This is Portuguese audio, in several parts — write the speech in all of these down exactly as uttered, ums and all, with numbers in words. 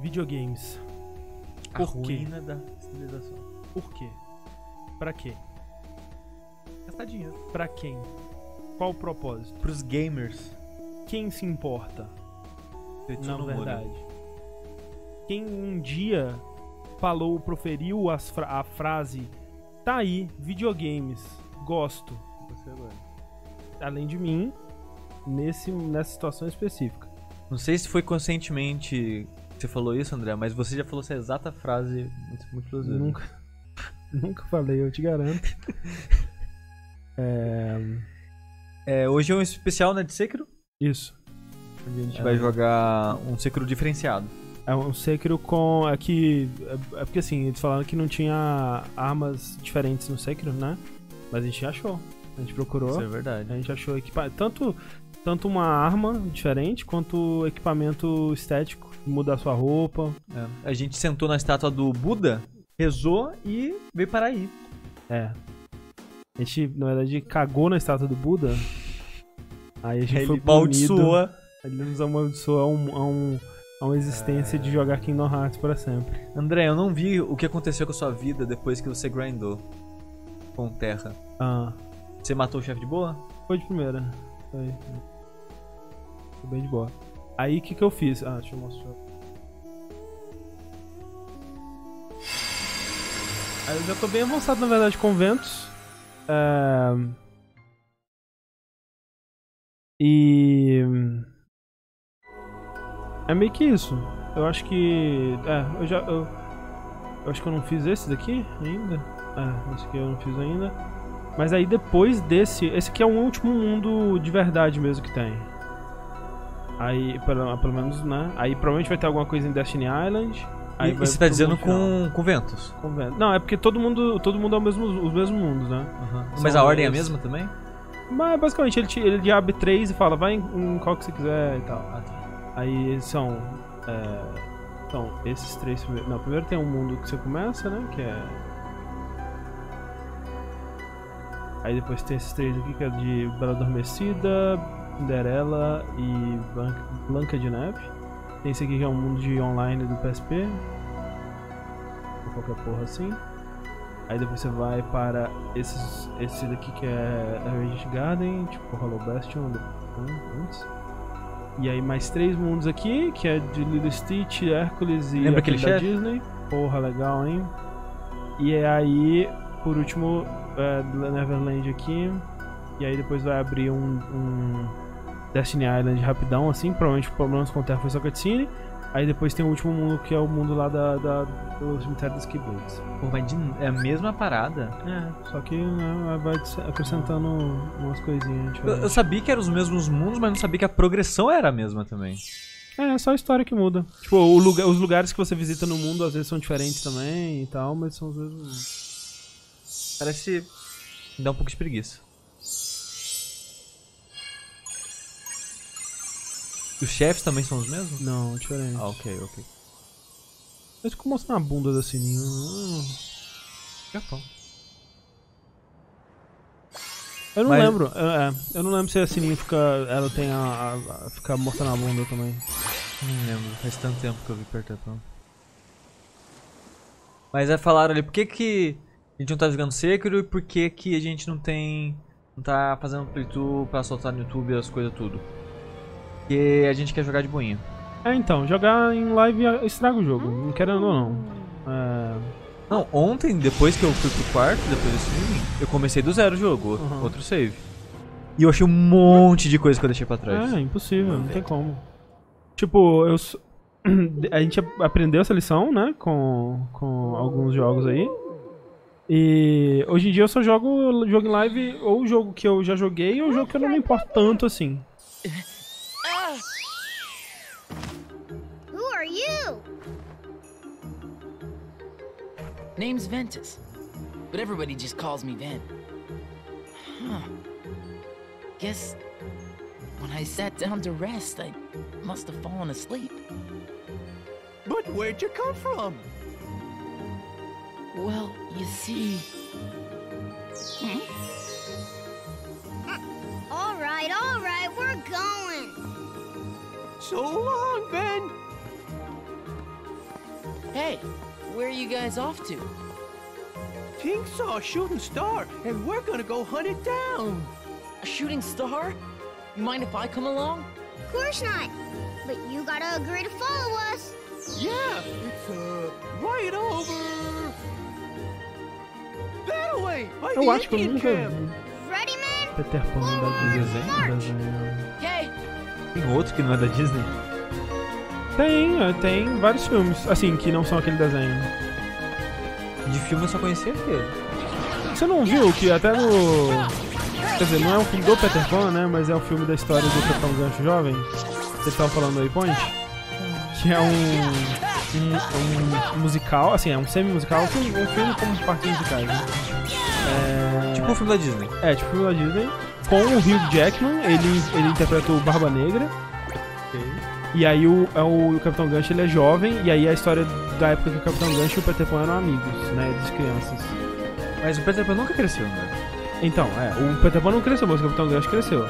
Videogames. Por a ruína quê? Da civilização. Por quê? Pra quê? Gastar dinheiro. Pra quem? Qual o propósito? Pros gamers. Quem se importa? Tetsuya Nomura. Na verdade. Quem um dia falou, proferiu as fra a frase: tá aí, videogames, gosto. Você agora. Além de mim, nesse, nessa situação específica. Não sei se foi conscientemente que você falou isso, André, mas você já falou essa exata frase muitas vezes. Nunca. Nunca falei, eu te garanto. é... É, hoje é um especial, né, de Sekiro? Isso. Hoje a gente é... vai jogar um Sekiro diferenciado. É um Sekiro com... É, que, é porque assim, eles falaram que não tinha armas diferentes no Sekiro, né? Mas a gente achou. A gente procurou. Isso é verdade. A gente achou equipamento. Tanto, tanto uma arma diferente, quanto equipamento estético. Mudar sua roupa. É. A gente sentou na estátua do Buda, rezou e veio parar aí. É. A gente, na verdade, cagou na estátua do Buda. Aí a gente Ele foi maldiçoou. Ele nos amaldiçoou a um... A um a uma existência é... de jogar Kingdom Hearts pra sempre. André, eu não vi o que aconteceu com a sua vida depois que você grindou com Terra. Ah. Você matou o chefe de boa? Foi de primeira. Foi. Foi bem de boa. Aí o que que eu fiz? Ah, deixa eu mostrar. Aí eu já tô bem avançado, na verdade, com Ventus. É... E... É meio que isso. Eu acho que... É, eu já... Eu, eu acho que eu não fiz esse daqui ainda. É, esse aqui eu não fiz ainda. Mas aí depois desse... Esse aqui é o último mundo de verdade mesmo que tem. Aí, pelo, pelo menos, né? Aí provavelmente vai ter alguma coisa em Destiny Island. Aí e vai, você tá dizendo com, com Ventus? Com Ventus. Não, é porque todo mundo, todo mundo é o mesmo, os mesmos mundos, né? Uhum. Mas a ordem é a mesma também? Mas basicamente ele, te, ele abre três e fala, vai em, em qual que você quiser e tal. Ah, tá. Aí são, é, então, esses três primeiros. Não, primeiro tem um mundo que você começa, né? Que é. Aí depois tem esses três aqui que é de Bela Adormecida, Cinderela e Blanca de Neve. Tem esse aqui que é um mundo de online do P S P. Ou qualquer porra assim. Aí depois você vai para esses, esse daqui que é Rage Garden, tipo Hollow Bastion antes. E aí mais três mundos aqui, que é de Lilo Stitch, Hércules e Lembra aquele da Disney. Porra, legal, hein? E aí, por último, é, Neverland aqui. E aí depois vai abrir um, um Destiny Island rapidão, assim. Provavelmente o problema com o Terra foi só cutscene. Aí depois tem o último mundo, que é o mundo lá da, da, do cemitério dos Keyblades. Pô, vai de, é a mesma parada? É, só que né, vai acrescentando umas coisinhas. Eu, eu sabia que eram os mesmos mundos, mas não sabia que a progressão era a mesma também. É, é só a história que muda. Tipo, o lugar, os lugares que você visita no mundo às vezes são diferentes também e tal, mas são os mesmos. Parece... Me dá um pouco de preguiça. Os chefes também são os mesmos? Não, diferente. Ah, ok, ok. Mas como mostrar na bunda da Sininho? Hum. Japão. Eu não Mas... lembro. Eu, é, eu não lembro se a Sininho fica... Ela tem a... a, a fica mostrando a bunda também. Não lembro. Faz tanto tempo que eu vi perto da Mas é, falaram ali, por que que a gente não tá jogando Sekiro e por que que a gente não tem... Não tá fazendo playthrough pra soltar no YouTube as coisas tudo. Porque a gente quer jogar de boinha. É, então, jogar em live estraga o jogo, não querendo ou não. É... Não, ontem, depois que eu fui pro quarto, depois desse streaming, eu comecei do zero o jogo, uhum. outro save. E eu achei um monte de coisa que eu deixei pra trás. É, impossível, não tem como. Tipo, eu... a gente aprendeu essa lição, né, com, com alguns jogos aí. E hoje em dia eu só jogo, jogo em live ou o jogo que eu já joguei ou o jogo que eu não me importo tanto assim. Name's Ventus, but everybody just calls me Ven. Huh. Guess when I sat down to rest, I must have fallen asleep. But where'd you come from? Well, you see... Hmm? All right, all right, we're going. So long, Ben. Hey, where are you guys off to? King saw a shooting star, and we're gonna go hunt it down. A shooting star? You mind if I come along? Of course not. But you gotta agree to follow us. Yeah, it's uh, right over that way. By the Indian camp. Ready, man? Peter Pan da Disney. Hey. Tem outro que não é da Disney? Tem, tem vários filmes, assim, que não são aquele desenho. De filme eu só conhecia aquele. Você não viu que até no... Quer dizer, não é um filme do Peter Pan, né? Mas é um filme da história do Capitão Gancho Jovem. Vocês estavam falando do Waypoint? Que é um, um, um musical, assim, é um semi-musical, um filme como parte de casa. É... Tipo o filme da Disney. É, tipo o filme da Disney. Com o Hugh Jackman, ele, ele interpreta o Barba Negra. E aí o, o, o Capitão Gancho, ele é jovem, e aí a história da época que o Capitão Gancho e o Peter Pan eram amigos, né, das crianças. Mas o Peter Pan nunca cresceu, né? Então, é, o Peter Pan não cresceu, mas o Capitão Gancho cresceu.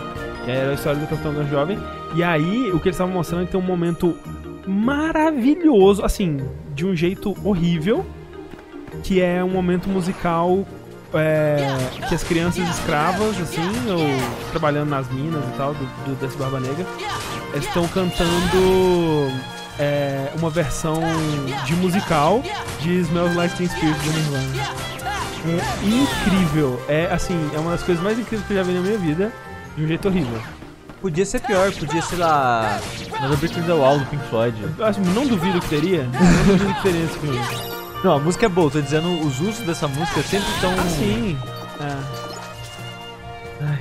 E aí era a história do Capitão Gancho jovem, e aí o que eles estavam mostrando é que tem um momento maravilhoso, assim, de um jeito horrível, que é um momento musical é, que as crianças escravas, assim, ou trabalhando nas minas e tal, do, do, desse Barba Negra, estão cantando é, uma versão de musical de Smells Like Teen Spirit do Neverland. É incrível, é assim, é uma das coisas mais incríveis que eu já vi na minha vida, de um jeito horrível. Podia ser pior, podia ser lá na Breath of the Wild do Pink Floyd. Não duvido que teria, não duvido que teria esse filme. Não, a música é boa, tô dizendo, os usos dessa música sempre estão... Ah, sim, é. Ai.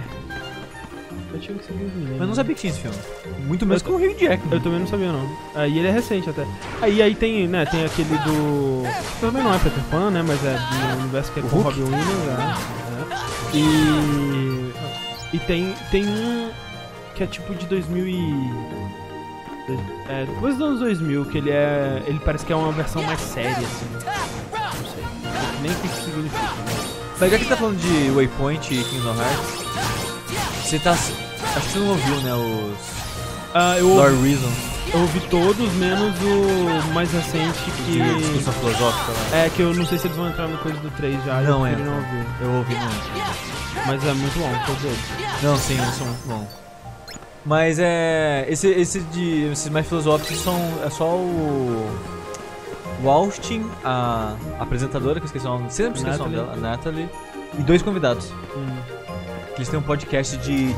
Eu tinha que ser filme, né? Mas não sabia que tinha esse filme. Muito menos com o Hugh Jackman. Eu também não sabia, não. Aí ele é recente até. Aí aí tem, né, tem aquele do... Também não é Peter Pan, né, mas é do universo que é o com o Robin Williams, né? É. E... E tem, tem um que é tipo de dois mil e... É, depois dos anos dois mil, que ele é... Ele parece que é uma versão mais séria, assim. Não sei. Nem que isso significa, né? Mas já que tá falando de Waypoint e Kingdom Hearts... Você tá... Acho que você não ouviu, né, os... Ah, eu ouvi... Lore Reason. Eu ouvi todos, menos o mais recente que... De discussão filosófica, né? É, que eu não sei se eles vão entrar no coisa do três já. Não é. Não ouvi. Eu ouvi muito. Mas é muito bom, todos eles. Não, sim, eles são muito bons. Mas é... Esse, esse de... Esses mais filosóficos são... É só o... O Austin, a, a apresentadora, que eu esqueci o nome. Sempre esqueci o nome dela. A Natalie. E dois convidados. Hum. Eles têm um podcast de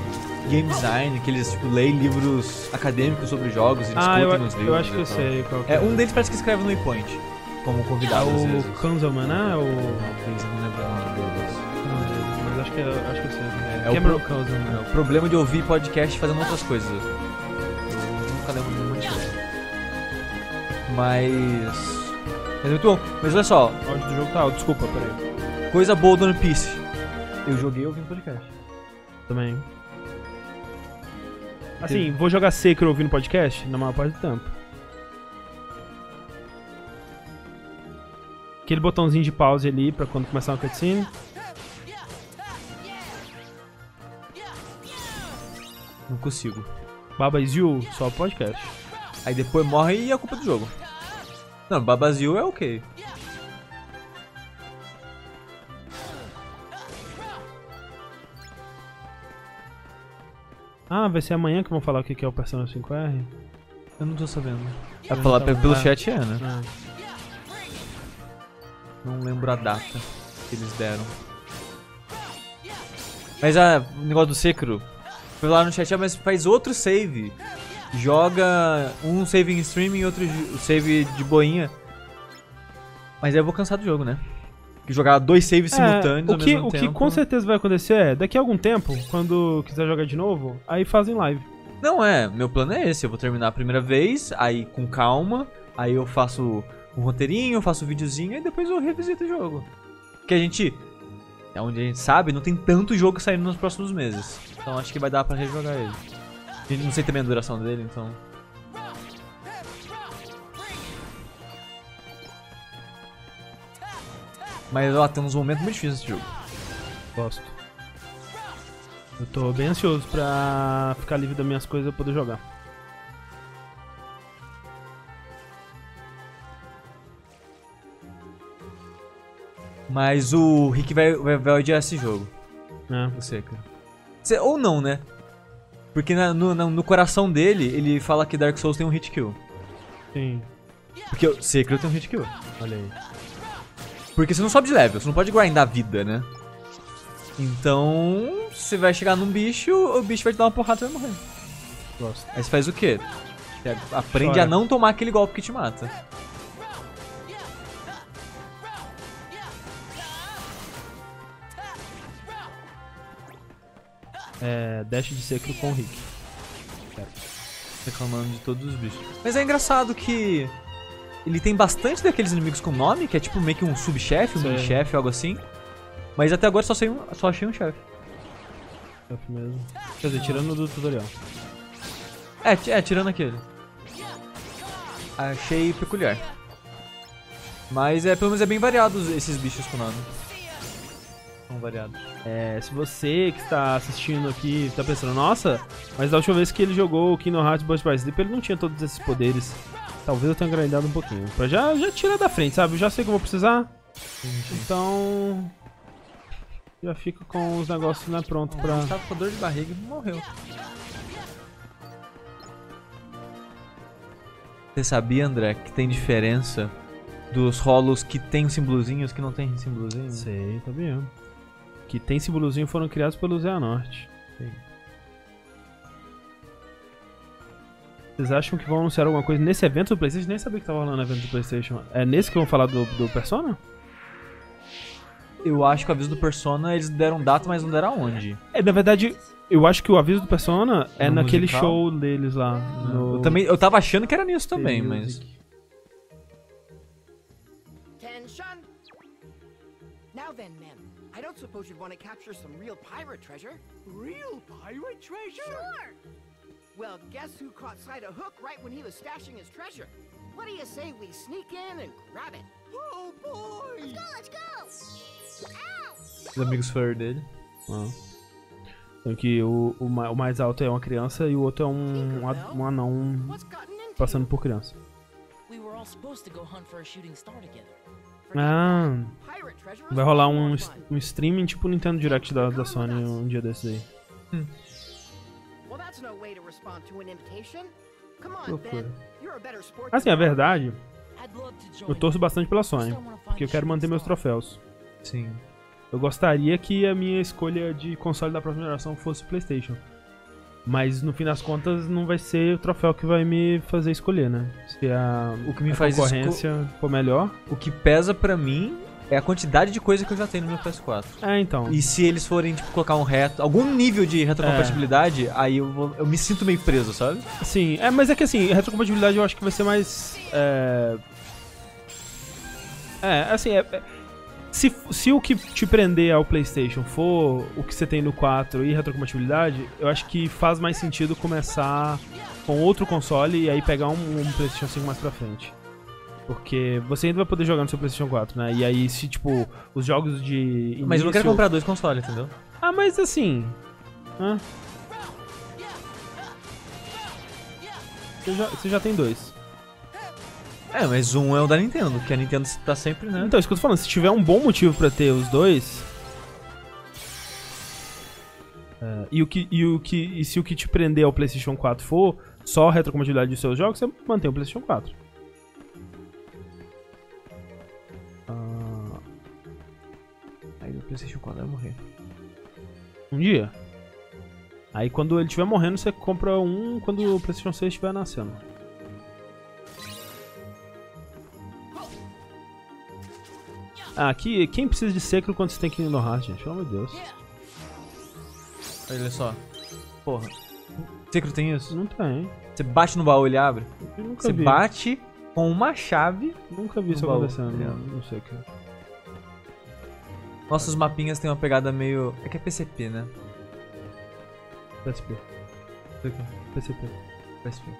game design, que eles tipo, leem livros acadêmicos sobre jogos e ah, discutem nos livros. Eu acho que eu tal. sei qual que é. É, um deles parece que escreve no Waypoint, como convidado. É o Kanzamaná ou... Não, não lembro o nome deles. Não, mas acho que, acho que eu sei. É, é, é, o pro... é o problema de ouvir podcast fazendo outras coisas. Eu nunca lembro de muita coisa. Mas... Mas é muito bom. Mas olha só. O áudio do jogo tá alto, desculpa, peraí. Coisa boa do One Piece. Eu joguei ouvindo podcast. Também. Assim, vou jogar Sekiro ouvindo podcast na maior parte do tempo. Aquele botãozinho de pause ali pra quando começar uma cutscene. Não consigo. Baba is You, só podcast. Aí depois morre e é culpa do jogo. Não, Baba is You é ok. Ah, vai ser amanhã que vão falar o que é o Persona cinco R? Eu não tô sabendo. Vai falar tá pelo lá. Chat, é, né? É. Não lembro a data que eles deram. Mas ah, o negócio do Sekiro. Foi lá no chat, mas faz outro save. Joga um save em streaming e outro save de boinha. Mas aí eu vou cansar do jogo, né? Que jogar dois saves é, simultâneos o que, ao mesmo o tempo. O que com certeza vai acontecer é, daqui a algum tempo, quando quiser jogar de novo, aí fazem live. Não é, meu plano é esse, eu vou terminar a primeira vez, aí com calma, aí eu faço um roteirinho, faço um videozinho, e depois eu revisito o jogo. Porque a gente, é onde a gente sabe, não tem tanto jogo saindo nos próximos meses. Então acho que vai dar pra rejogar ele. E não sei também a duração dele, então... Mas ó, tem uns momentos muito difíceis nesse jogo. Gosto. Eu tô bem ansioso pra ficar livre das minhas coisas e poder jogar. Mas o Rick vai, vai, vai odiar esse jogo. É. Você, cara. Você, ou não, né? Porque na, no, na, no coração dele, ele fala que Dark Souls tem um hit kill. Sim. Porque o Sekiro tem um hit kill. Olha aí. Porque você não sobe de level, você não pode grindar vida, né? Então, você vai chegar num bicho, o bicho vai te dar uma porrada e vai morrer. Gosto. Aí você faz o quê? Você aprende Chora. a não tomar aquele golpe que te mata. É, dash de Sekiro com o Rick. Reclamando de todos os bichos. Mas é engraçado que ele tem bastante daqueles inimigos com nome, que é tipo meio que um subchefe, um mini-chefe, algo assim. Mas até agora só, sei um, só achei um chefe. Chefe mesmo. Quer dizer, tirando do tutorial. É, é, tirando aquele. Achei peculiar. Mas é, pelo menos é bem variado esses bichos com nome. Variado. É, se você que está assistindo aqui está pensando, nossa, mas da última vez que ele jogou o Kingdom Hearts Birth By Sleep, ele não tinha todos esses poderes. Talvez eu tenha grindado um pouquinho. Pra já, já tirar da frente, sabe? Eu já sei que eu vou precisar. Entendi. Então... já fico com os negócios né, pronto pra... Eu tava com dor de barriga e morreu. Você sabia, André, que tem diferença dos rolos que tem símbolozinho e os que não tem símbolozinho? Sei, tá vendo. Que tem simbolozinho foram criados pelo Xehanort. Vocês acham que vão anunciar alguma coisa nesse evento do PlayStation? Nem sabia que tava rolando o evento do PlayStation. É nesse que vão falar do, do Persona? Eu acho que o aviso do Persona eles deram data, mas não deram aonde. É, na verdade, eu acho que o aviso do Persona é no naquele musical? show deles lá. No... Eu, também, eu tava achando que era nisso também, mas... I don't suppose you'd want to capture some real pirate treasure. Real pirate treasure? Sure! Well, guess who caught sight of Hook right when he was stashing his treasure? What do you say we sneak in and grab it? Oh boy! Let's go, let's go! Ow! Os amigos furry dele. Ah. Então que o, o, o mais alto é uma criança e o outro é um, um anão passando por criança. We were all supposed to go hunt for a shooting star together. Ah, vai rolar um, um streaming tipo Nintendo Direct da, da Sony um dia desses aí. Hum. Assim, a verdade, eu torço bastante pela Sony, porque eu quero manter meus troféus. Sim. Eu gostaria que a minha escolha de console da próxima geração fosse o PlayStation. Mas no fim das contas não vai ser o troféu que vai me fazer escolher, né? Se a, o que me a faz concorrência for melhor. O que pesa pra mim é a quantidade de coisa que eu já tenho no meu P S quatro. É, então. E se eles forem tipo, colocar um reto, algum nível de retrocompatibilidade, é. aí eu, vou, eu me sinto meio preso, sabe? Sim, é, mas é que assim, retrocompatibilidade eu acho que vai ser mais... É, é assim... É, é... Se, se o que te prender ao PlayStation for o que você tem no quatro e retrocompatibilidade, eu acho que faz mais sentido começar com outro console e aí pegar um, um PlayStation cinco mais pra frente. Porque você ainda vai poder jogar no seu PlayStation quatro, né? E aí se, tipo, os jogos de... Início... Mas eu não quero comprar dois consoles, entendeu? Ah, mas assim... Hã? Você já, você já tem dois. É, mas um é o da Nintendo, que a Nintendo tá sempre, né? Então, isso que eu tô falando, se tiver um bom motivo pra ter os dois... É, e, o que, e, o que, e se o que te prender ao PlayStation quatro for só a retrocompatibilidade dos seus jogos, você mantém o PlayStation quatro. Ah, aí o PlayStation quatro vai morrer. Um dia. Aí quando ele estiver morrendo, você compra um quando o PlayStation seis estiver nascendo. Ah, aqui, quem precisa de Sekiro quando você tem que ir no Heart, gente? Pelo amor de Deus. Olha só. Porra. Sekiro tem isso? Não tem. Você bate no baú, ele abre? Eu nunca você vi. Você bate com uma chave. Nunca vi isso baú. acontecendo, não, não sei o que. Nossos mapinhas tem uma pegada meio... É que é P C P, né? P S P. P C P. P S P.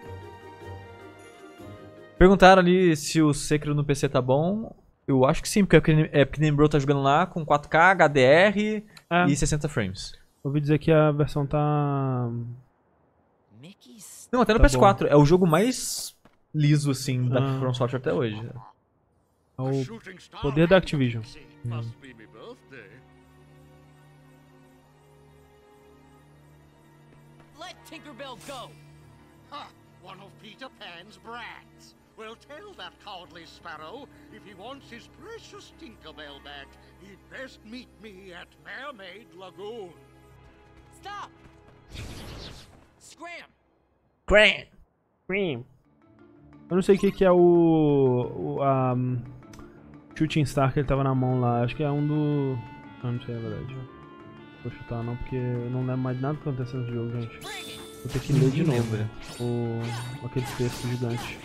Perguntaram ali se o Sekiro no P C tá bom. Eu acho que sim, porque é porque Nembro tá jogando lá com quatro K, H D R é. e sessenta frames. Ouvi dizer que a versão tá... Não, até no tá P S quatro. Bom. É o jogo mais liso, assim, da ah. From Software até hoje. O poder da Activision. Hum. Let Tinkerbell go. Huh, one of Peter Pan's brats. Well, tell that cowardly sparrow if he wants his precious Tinkerbell back, he'd best meet me at Mermaid Lagoon. Stop. Scram. Scram. Scram. Eu não sei o que que é o, o a shooting star que ele tava na mão lá. Acho que é um do... Eu não sei, na verdade. Vou chutar não, porque eu não lembro mais de nada que acontece nesse jogo, gente. Vou ter que ler de novo, velho. O... aquele texto gigante.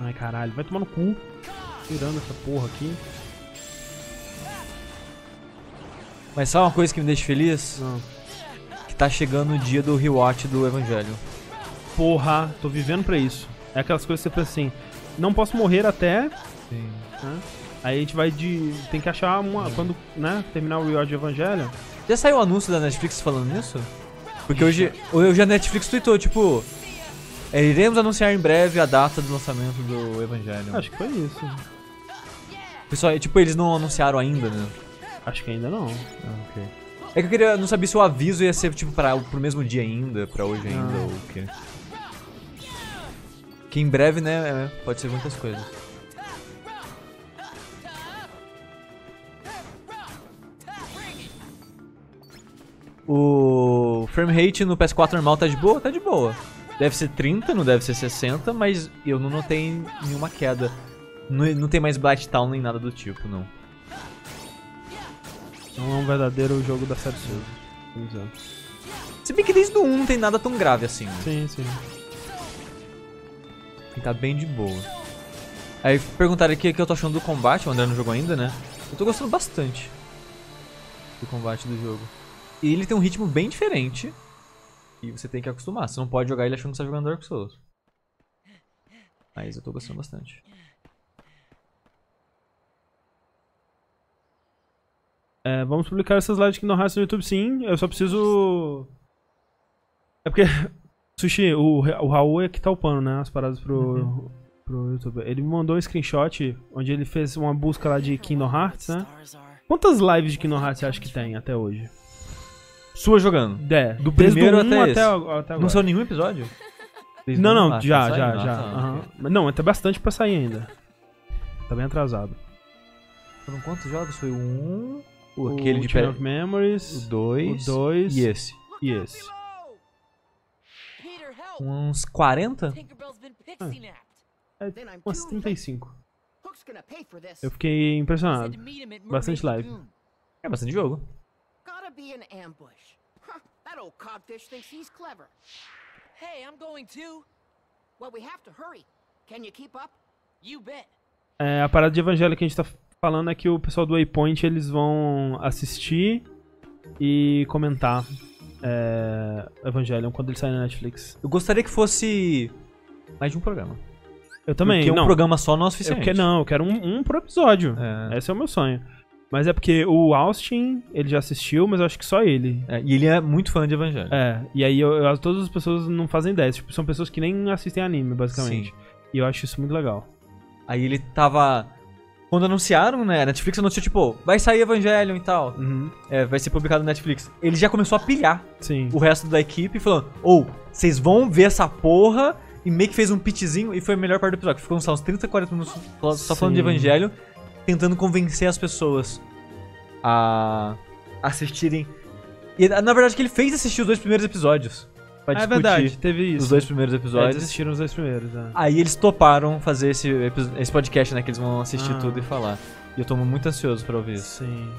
Ai, caralho. Vai tomar no cu. Tirando essa porra aqui. Mas sabe uma coisa que me deixa feliz? Não. Que tá chegando o dia do rewatch do Evangelho. Porra, tô vivendo pra isso. É aquelas coisas que você pensa assim, não posso morrer até... Sim. Né? Aí a gente vai de... tem que achar uma... Sim. Quando, né, terminar o rewatch do Evangelho... Já saiu o anúncio da Netflix falando nisso? Porque hoje, hoje a Netflix tweetou, tipo... iremos anunciar em breve a data do lançamento do Evangelho. Acho que foi isso. Pessoal, tipo, eles não anunciaram ainda, né? Acho que ainda não. Ah, ok. É que eu queria... não sabia se o aviso ia ser, tipo, pra, pro mesmo dia ainda, pra hoje ainda, ah. ou o quê. Que em breve, né, é, pode ser muitas coisas. O frame rate no P S quatro normal tá de boa? Tá de boa. Deve ser trinta, não deve ser sessenta, mas eu não notei nenhuma queda. Não, não tem mais Blighttown nem nada do tipo, não. Não é um verdadeiro jogo da série Souls. Se bem que desde o um não tem nada tão grave assim. Né? Sim, sim. E tá bem de boa. Aí perguntaram aqui o que eu tô achando do combate, o André não jogou ainda, né? Eu tô gostando bastante do combate do jogo. E ele tem um ritmo bem diferente e você tem que acostumar. Você não pode jogar ele achando que você tá jogando Dark Souls. Mas eu tô gostando bastante. É, vamos publicar essas lives de Kingdom Hearts no YouTube, sim. Eu só preciso... É porque... Sushi, o, o Raul é que tá upando, né, as paradas pro, uhum. pro YouTube. Ele me mandou um screenshot onde ele fez uma busca lá de Kingdom Hearts, né? Quantas lives de Kingdom Hearts você acha que tem até hoje? Sua jogando? É, do primeiro até, até, até agora. Não saiu nenhum episódio? Desde não, não, parte, já, já, já. Uhum. Mas não, tá bastante pra sair ainda. Tá bem atrasado. Foram quantos jogos? Foi um... O, aquele o de Chain of Memories, o dois, o dois e esse. E esse. Uns quarenta? Ah, é umas trinta e cinco. Eu fiquei impressionado. Bastante live. É bastante jogo. É, a parada de Evangelho que a gente tá falando é que o pessoal do Waypoint, eles vão assistir e comentar é, Evangelion quando ele sair na Netflix. Eu gostaria que fosse mais de um programa. Eu também, porque não. Porque um programa só não é suficiente. Eu que, não, eu quero um, um por episódio. É. Esse é o meu sonho. Mas é porque o Austin, ele já assistiu, mas eu acho que só ele. É, e ele é muito fã de Evangelho. É, e aí eu, eu, todas as pessoas não fazem ideia. Tipo, são pessoas que nem assistem anime, basicamente. Sim. E eu acho isso muito legal. Aí ele tava... Quando anunciaram, né, a Netflix anunciou, tipo, vai sair Evangelion e tal, uhum. é, vai ser publicado na Netflix. Ele já começou a pilhar Sim. o resto da equipe, falando, ou, oh, vocês vão ver essa porra, e meio que fez um pitchzinho, e foi a melhor parte do episódio, ficou uns trinta, quarenta minutos só falando Sim. de Evangelion, tentando convencer as pessoas a assistirem. E, na verdade, que ele fez assistir os dois primeiros episódios. Pra discutir é verdade, teve isso. Os dois primeiros episódios. Eles assistiram os dois primeiros, é. Aí eles toparam fazer esse, esse podcast, né? Que eles vão assistir ah. tudo e falar. E eu tô muito ansioso pra ouvir isso. Sim.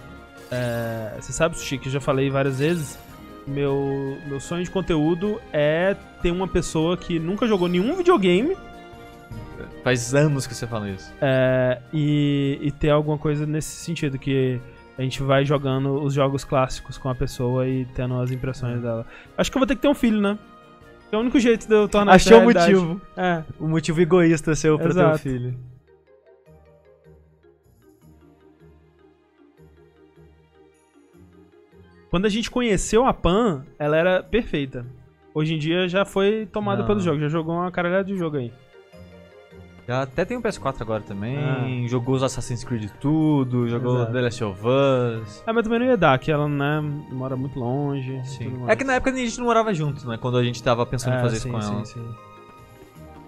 É, você sabe, Sushi, que eu já falei várias vezes. Meu, meu sonho de conteúdo é ter uma pessoa que nunca jogou nenhum videogame. Faz anos que você fala isso. É, e, e ter alguma coisa nesse sentido, que... a gente vai jogando os jogos clássicos com a pessoa e tendo as impressões dela. Acho que eu vou ter que ter um filho, né? É o único jeito de eu tornar isso realidade. Achei o motivo. É. O motivo egoísta seu pra ter um filho. Quando a gente conheceu a Pan, ela era perfeita. Hoje em dia já foi tomado não. pelo jogo, já jogou uma caralhada de jogo aí. Já até tem o P S quatro agora também, ah. jogou os Assassin's Creed tudo, jogou Exato. The Last of Us... Ah, mas também não ia dar, que ela, né, mora muito longe... Sim. É que na época a gente não morava junto, né, quando a gente tava pensando é, em fazer sim, isso com sim, ela. Sim, sim.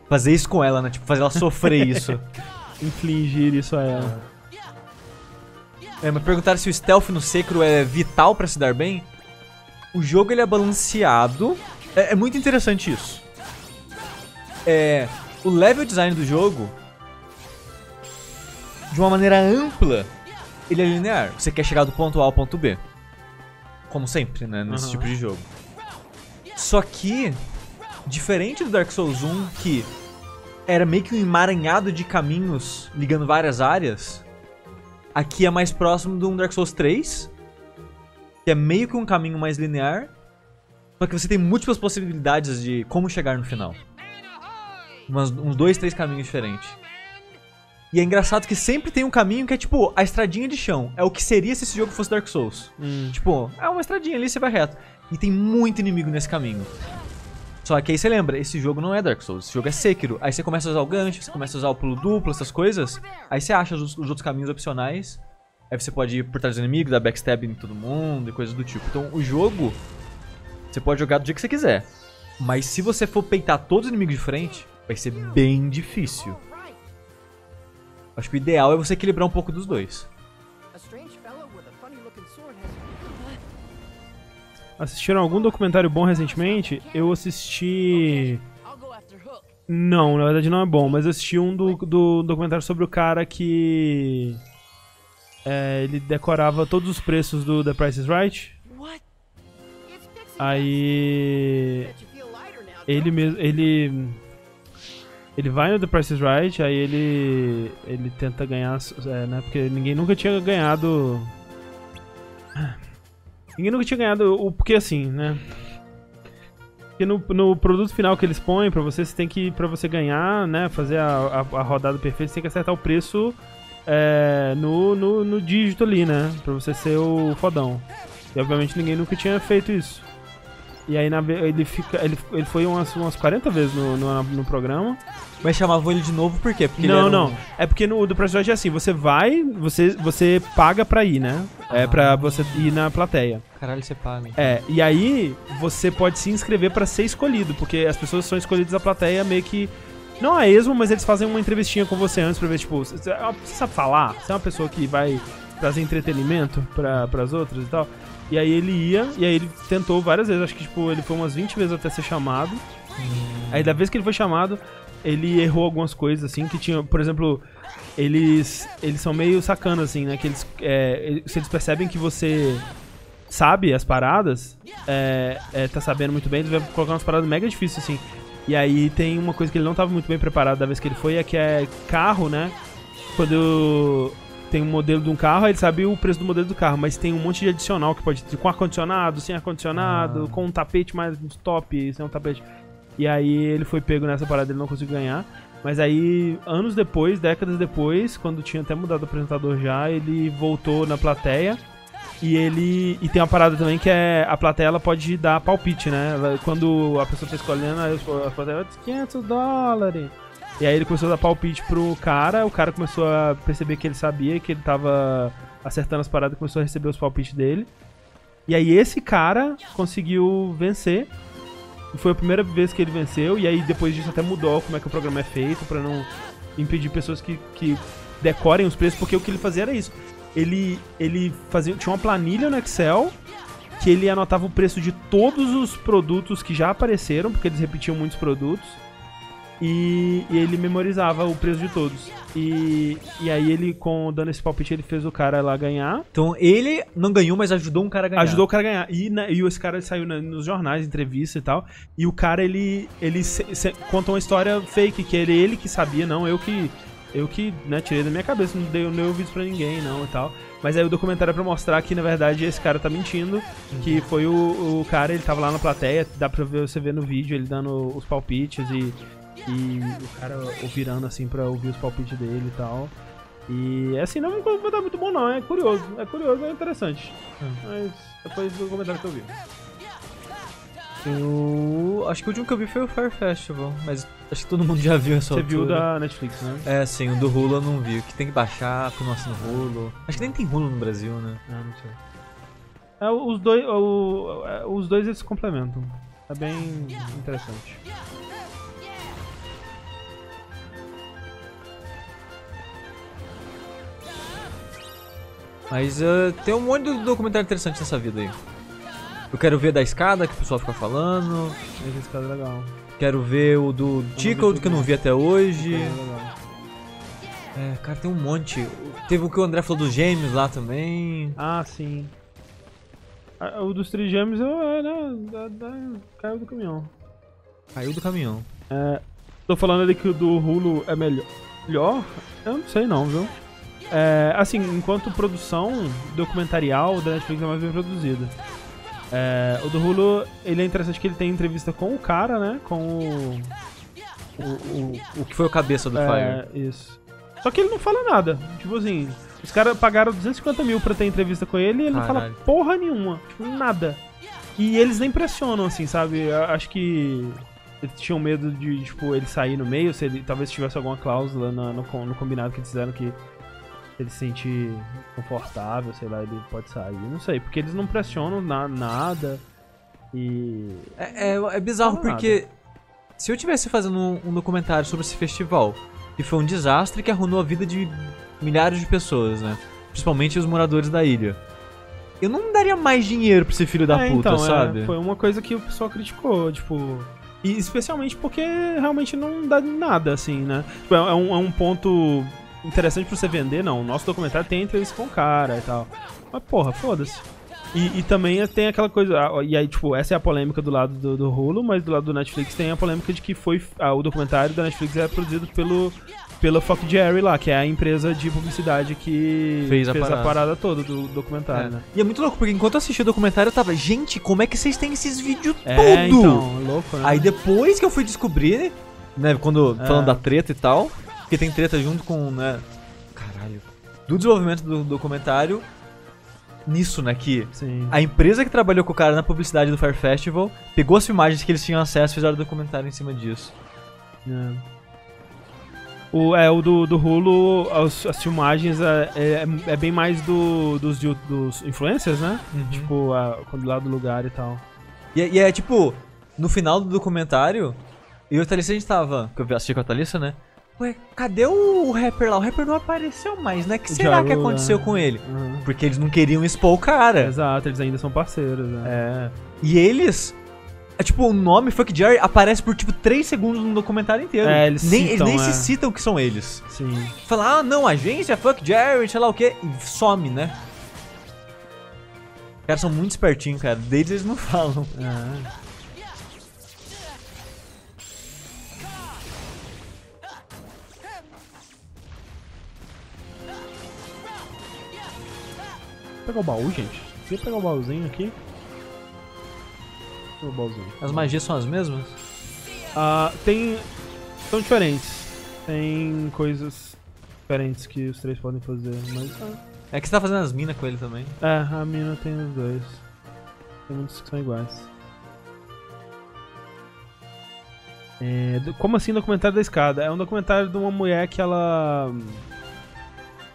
Fazer isso com ela, né, tipo, fazer ela sofrer isso. Infligir isso a ela. É, mas perguntaram se o stealth no Sekiro é vital pra se dar bem? O jogo, ele é balanceado... É, é muito interessante isso. É... O level design do jogo, de uma maneira ampla, ele é linear. Você quer chegar do ponto A ao ponto B. Como sempre, né? Nesse uhum. tipo de jogo. Só que, diferente do Dark Souls um, que era meio que um emaranhado de caminhos ligando várias áreas, aqui é mais próximo de um Dark Souls três, que é meio que um caminho mais linear, só que você tem múltiplas possibilidades de como chegar no final. Umas, uns dois, três caminhos diferentes. E é engraçado que sempre tem um caminho que é tipo a estradinha de chão. É o que seria se esse jogo fosse Dark Souls. Hum. Tipo, é uma estradinha ali, você vai reto. E tem muito inimigo nesse caminho. Só que aí você lembra, esse jogo não é Dark Souls, esse jogo é Sekiro. Aí você começa a usar o gancho, você começa a usar o pulo duplo, essas coisas. Aí você acha os, os outros caminhos opcionais. Aí você pode ir por trás do inimigo, dar backstab em todo mundo e coisas do tipo. Então o jogo, você pode jogar do jeito que você quiser. Mas se você for peitar todos os inimigos de frente... vai ser bem difícil. Acho que o ideal é você equilibrar um pouco dos dois. Assistiram algum documentário bom recentemente? Eu assisti... Não, na verdade não é bom, mas eu assisti um do, do documentário sobre o cara que... É, ele decorava todos os preços do The Price is Right. Aí... Ele mesmo... Ele... Ele vai no The Price is Right, aí ele ele tenta ganhar, é, né, porque ninguém nunca tinha ganhado... Ninguém nunca tinha ganhado, o porque assim, né? Porque no, no produto final que eles põem pra você, você tem que, pra você ganhar, né, fazer a, a, a rodada perfeita, você tem que acertar o preço é, no, no, no dígito ali, né, pra você ser o fodão. E obviamente ninguém nunca tinha feito isso. E aí na, ele, fica, ele, ele foi umas, umas quarenta vezes no, no, no programa. Mas chamavam ele de novo por quê? Porque não, ele não. Um... É porque no do personagem é assim, você vai, você, você paga pra ir, né? Ah. É pra você ir na plateia. Caralho, você paga. É, e aí você pode se inscrever pra ser escolhido, porque as pessoas são escolhidas da plateia meio que... Não a esmo, mas eles fazem uma entrevistinha com você antes pra ver, tipo, você sabe falar? Você é uma pessoa que vai trazer entretenimento pra, pras outras e tal... E aí ele ia, e aí ele tentou várias vezes, acho que tipo, ele foi umas vinte vezes até ser chamado. Hum. Aí da vez que ele foi chamado, ele errou algumas coisas, assim, que tinha, por exemplo, eles eles são meio sacanas, assim, né, que eles, é, se eles percebem que você sabe as paradas, é, é, tá sabendo muito bem, eles vão colocar umas paradas mega difíceis, assim. E aí tem uma coisa que ele não tava muito bem preparado da vez que ele foi, é que é carro, né, quando... Tem um modelo de um carro, aí ele sabe o preço do modelo do carro, mas tem um monte de adicional que pode ter com ar-condicionado, sem ar-condicionado, ah. com um tapete mais top, sem um tapete. E aí ele foi pego nessa parada, ele não conseguiu ganhar. Mas aí, anos depois, décadas depois, quando tinha até mudado o apresentador já, ele voltou na plateia. E ele e tem uma parada também que é a plateia, ela pode dar palpite, né? Ela, quando a pessoa tá escolhendo, a plateia diz quinhentos dólares. E aí ele começou a dar palpite pro cara, o cara começou a perceber que ele sabia, que ele tava acertando as paradas, começou a receber os palpites dele. E aí esse cara conseguiu vencer, e foi a primeira vez que ele venceu, e aí depois disso até mudou como é que o programa é feito, pra não impedir pessoas que, que decorem os preços, porque o que ele fazia era isso. Ele, ele fazia, tinha uma planilha no Excel, que ele anotava o preço de todos os produtos que já apareceram, porque eles repetiam muitos produtos. E, e ele memorizava o preço de todos. E, e aí ele, com, dando esse palpite, ele fez o cara lá ganhar. Então ele não ganhou, mas ajudou um cara a ganhar. Ajudou o cara a ganhar. E, na, e esse cara saiu na, nos jornais, entrevista e tal. E o cara, ele, ele se, se, contou uma história fake, que era ele que sabia, não, eu que... Eu que, né, tirei da minha cabeça, não dei, não dei ouvidos pra ninguém, não, e tal. Mas aí o documentário é pra mostrar que, na verdade, esse cara tá mentindo. Uhum. Que foi o, o cara, ele tava lá na plateia, dá pra ver, você ver no vídeo, ele dando os palpites e... E o cara virando assim pra ouvir os palpites dele e tal. E assim, não vai dar muito bom não, é curioso, é curioso, é interessante. Mas depois do comentário que eu vi. Eu... Acho que o último que eu vi foi o Fyre Festival, mas acho que todo mundo já viu essa Você altura. Viu o da Netflix, né? É, sim, o do Hulu eu não vi, que tem que baixar pro nosso Hulu. Acho que nem tem Hulu no Brasil, né? Ah, não sei. É, os, dois, o, os dois eles se complementam. É bem interessante. Mas uh, tem um monte de documentário interessante nessa vida aí. Eu quero ver da escada, que o pessoal fica falando. Esse escada é legal. Quero ver o do Tickle, que eu não vi até hoje. É, cara, tem um monte. Teve o que o André falou dos gêmeos lá também. Ah, sim. O dos trigêmeos é, né, caiu do caminhão. Caiu do caminhão. É, tô falando ali que o do Hulu é melhor. Melhor? Eu não sei não, viu? É, assim, enquanto produção documentarial, da Netflix é mais bem produzida. É, o do Hulu, ele é interessante que ele tem entrevista com o cara, né? Com o... O, o, o que foi o cabeça do é, Fyre. Isso. Só que ele não fala nada. Tipo assim, os caras pagaram duzentos e cinquenta mil pra ter entrevista com ele e ele Caralho. Não fala porra nenhuma. Tipo, nada. E eles nem pressionam, assim, sabe? Acho que eles tinham medo de, tipo, ele sair no meio. Se ele talvez tivesse alguma cláusula no, no, no combinado que eles fizeram que... ele se sentir confortável, sei lá, ele pode sair, não sei, porque eles não pressionam na, nada e... É, é, é bizarro porque nada. Se eu tivesse fazendo um, um documentário sobre esse festival, que foi um desastre que arruinou a vida de milhares de pessoas, né, principalmente os moradores da ilha, eu não daria mais dinheiro pra esse filho da é, puta, então, sabe? É, foi uma coisa que o pessoal criticou, tipo... E especialmente porque realmente não dá nada, assim, né, tipo, é, é, um, é um ponto... interessante pra você vender, não. O nosso documentário tem entrevista com o cara e tal. Mas, porra, foda-se. E, e também tem aquela coisa... E aí, tipo, essa é a polêmica do lado do, do Hulu, mas do lado do Netflix tem a polêmica de que foi... Ah, o documentário da Netflix é produzido pelo... Pela Fuck Jerry lá, que é a empresa de publicidade que fez a, fez parada. a parada toda do documentário, é. Né? E é muito louco, porque enquanto eu assisti o documentário eu tava, gente, como é que vocês têm esses vídeos é, tudo? Então, louco, né? Aí depois que eu fui descobrir, né, quando... É. Falando da treta e tal... Porque tem treta junto com, né, caralho, do desenvolvimento do documentário, nisso, né, que Sim. a empresa que trabalhou com o cara na publicidade do Fyre Festival pegou as filmagens que eles tinham acesso e fizeram o documentário em cima disso. É, o, é, o do, do Hulu, as, as filmagens é, é, é bem mais do, dos, dos influencers, né, uhum. tipo, a, lá do lugar e tal. E, e é, tipo, no final do documentário, eu e o Thalissa a gente tava, que eu assisti com a Thalissa, né, ué, cadê o rapper lá? O rapper não apareceu mais, né? O que será que aconteceu com ele? Uhum. Porque eles não queriam expor o cara. Exato, eles ainda são parceiros, né? É. E eles... Tipo, o nome Fuck Jerry aparece por, tipo, três segundos no documentário inteiro. É, eles nem, citam, eles nem é. se citam que são eles. Sim. Falar, ah, não, agência, Fuck Jerry, sei lá o quê. E some, né? Os caras são muito espertinhos, cara. Deles eles não falam. É. Pegar o baú, gente. Deixa eu pegar o baúzinho aqui. O baúzinho. As magias são as mesmas? Ah, tem... São diferentes. Tem coisas diferentes que os três podem fazer, mas... É que você tá fazendo as minas com ele também. É, a mina tem os dois. Tem muitos que são iguais. É, como assim documentário da escada? É um documentário de uma mulher que ela...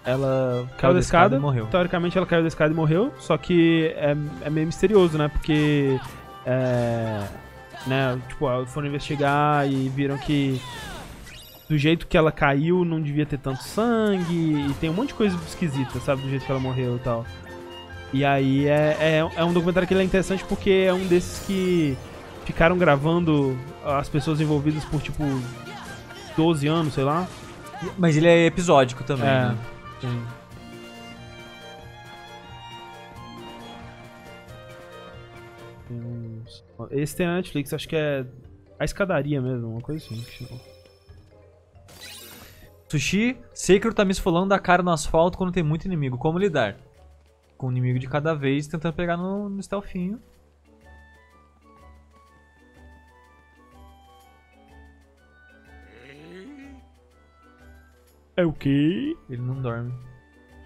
Ela caiu, caiu da, da escada, escada e morreu. Teoricamente ela caiu da escada e morreu, só que é, é meio misterioso, né? Porque é, né, tipo, foram investigar e viram que do jeito que ela caiu não devia ter tanto sangue e tem um monte de coisa esquisita, sabe? Do jeito que ela morreu e tal. E aí é, é, é um documentário que ele é interessante porque é um desses que ficaram gravando as pessoas envolvidas por tipo doze anos, sei lá. Mas ele é episódico também, é. Né? Sim. Esse tem na Netflix, acho que é a escadaria mesmo, uma coisa assim. Sushi, Sekiro tá me esfolando da cara no asfalto quando tem muito inimigo. Como lidar? Com um inimigo de cada vez, tentando pegar no, no stealthinho. É o quê? Ele não dorme.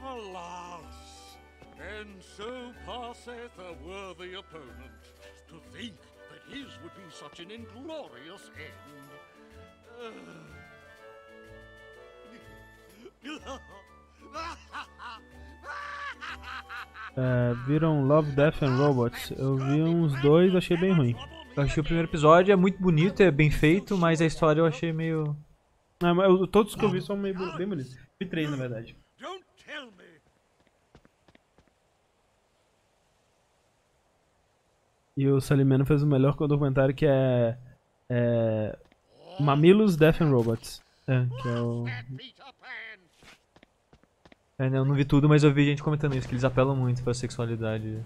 Alas, and so passeth a worthy opponent to think that his would be such an inglorious end. É, viram Love, Death and Robots? Eu vi uns dois, achei bem ruim. Eu achei o primeiro episódio, é muito bonito, é bem feito, mas a história eu achei meio... Ah, mas eu, todos que eu vi são meio, bem bonitos. Vi três, na verdade. E o Salimeno fez o melhor documentário, que é, é... Mamilos, Death and Robots. É, que é o... É, eu não vi tudo, mas eu vi gente comentando isso, que eles apelam muito pra sexualidade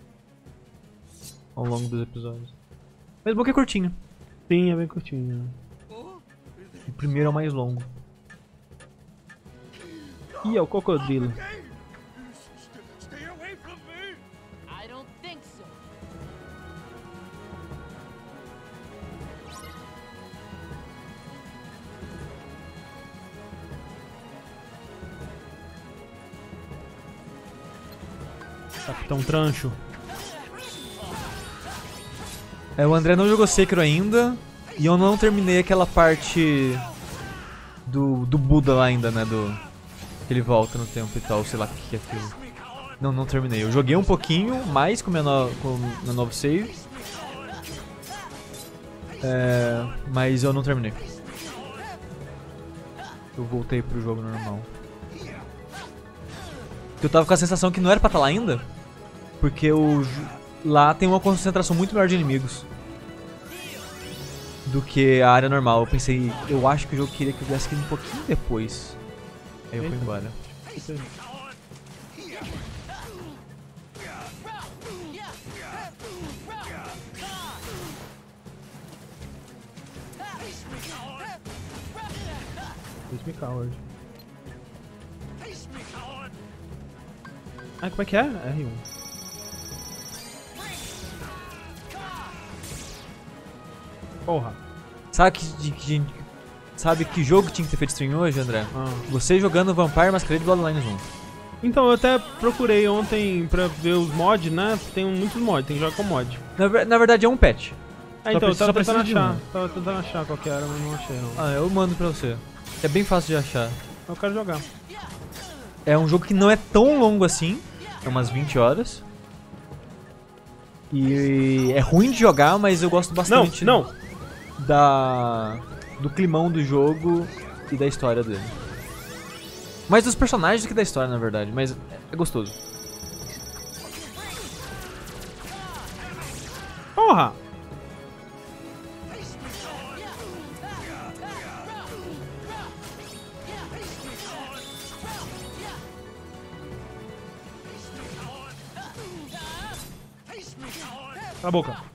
ao longo dos episódios. Mas bom que é curtinho. Sim, é bem curtinho. O primeiro é o mais longo. Ih, é o crocodilo. Capitão Trancho. É, o André não jogou Sekiro ainda. E eu não terminei aquela parte do, do Buda lá ainda, né? Do, que ele volta no tempo e tal, sei lá o que é aquilo. Não, não terminei. Eu joguei um pouquinho, mais com o meu, no, com meu novo save. É, mas eu não terminei. Eu voltei pro jogo normal. Eu tava com a sensação que não era pra estar lá ainda. Porque eu, lá tem uma concentração muito maior de inimigos do que a área normal. Eu pensei, eu acho que o jogo queria que eu viesse aqui um pouquinho depois. Aí eu fui embora. Face me, coward. Ah, como é que é? R um. Porra. Sabe que, que, sabe que jogo tinha que ter feito stream hoje, André? Ah. Você jogando Vampire Masquerade Bloodlines um. Então, eu até procurei ontem pra ver os mods, né? Tem muitos mods, tem que jogar com mod. Na, na verdade é um patch. Ah, só então, preciso, eu tava tentando achar. Um. Tava tentando achar qual que era, mas não achei não. Ah, eu mando pra você. É bem fácil de achar. Eu quero jogar. É um jogo que não é tão longo assim. É umas vinte horas. E é ruim de jogar, mas eu gosto bastante. Não, não. Da... do climão do jogo e da história dele. Mais dos personagens do que da história, na verdade, mas é gostoso. Porra! Cala a boca.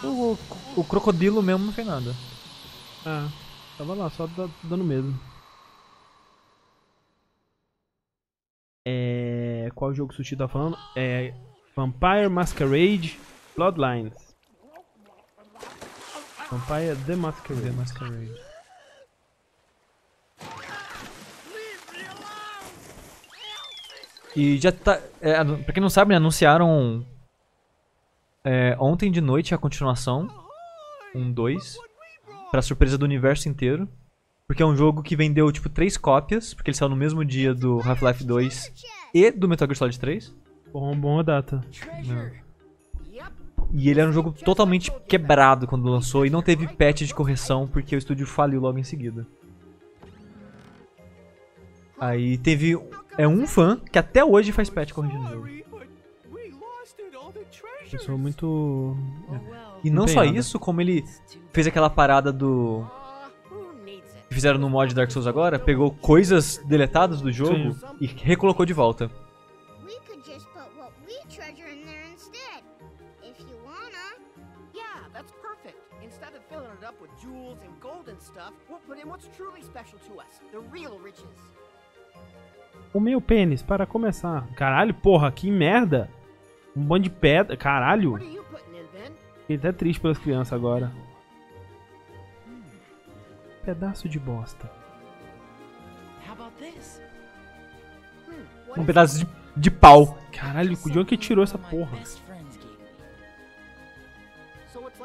O, o crocodilo mesmo não fez nada. Ah, tava lá, só dando medo. É... Qual jogo o Sushi tá falando? É... Vampire Masquerade Bloodlines. Vampire The Masquerade. The Masquerade. E já tá... É, pra quem não sabe, né, anunciaram... É, ontem de noite a continuação um, dois, pra surpresa do universo inteiro, porque é um jogo que vendeu tipo três cópias, porque ele saiu no mesmo dia do Half-Life dois e do Metal Gear Solid três. Bom, boa data. É. E ele era um jogo totalmente quebrado quando lançou e não teve patch de correção porque o estúdio faliu logo em seguida. Aí teve é um fã que até hoje faz patch corrigindo o jogo. Eu sou muito... E não só isso, como ele fez aquela parada do... que fizeram no mod Dark Souls agora, pegou coisas deletadas do jogo, sim, e recolocou de volta. O meu pênis, para começar. Caralho, porra, que merda! Um bando de pedra, caralho. Fiquei até triste pelas crianças agora. Pedaço de bosta. Um pedaço de, de pau. Caralho, de onde que tirou essa porra?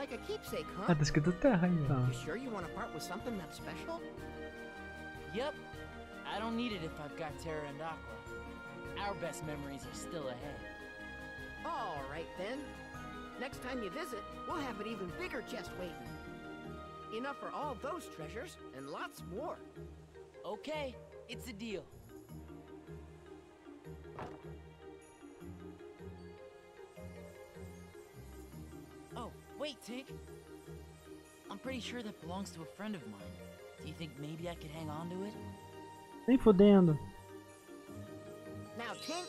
Ah, tá escrito Terra aí. Tá. Yep. I don't need it if I've got Terra and Aqua. Our best memories are still ahead. All right then. Next time you visit, we'll have an even bigger chest waiting. Enough for all those treasures and lots more. Okay, it's a deal. Oh, wait, Tink. I'm pretty sure that belongs to a friend of mine. Do you think maybe I could hang on to it? Nem fodendo. Now, Tink.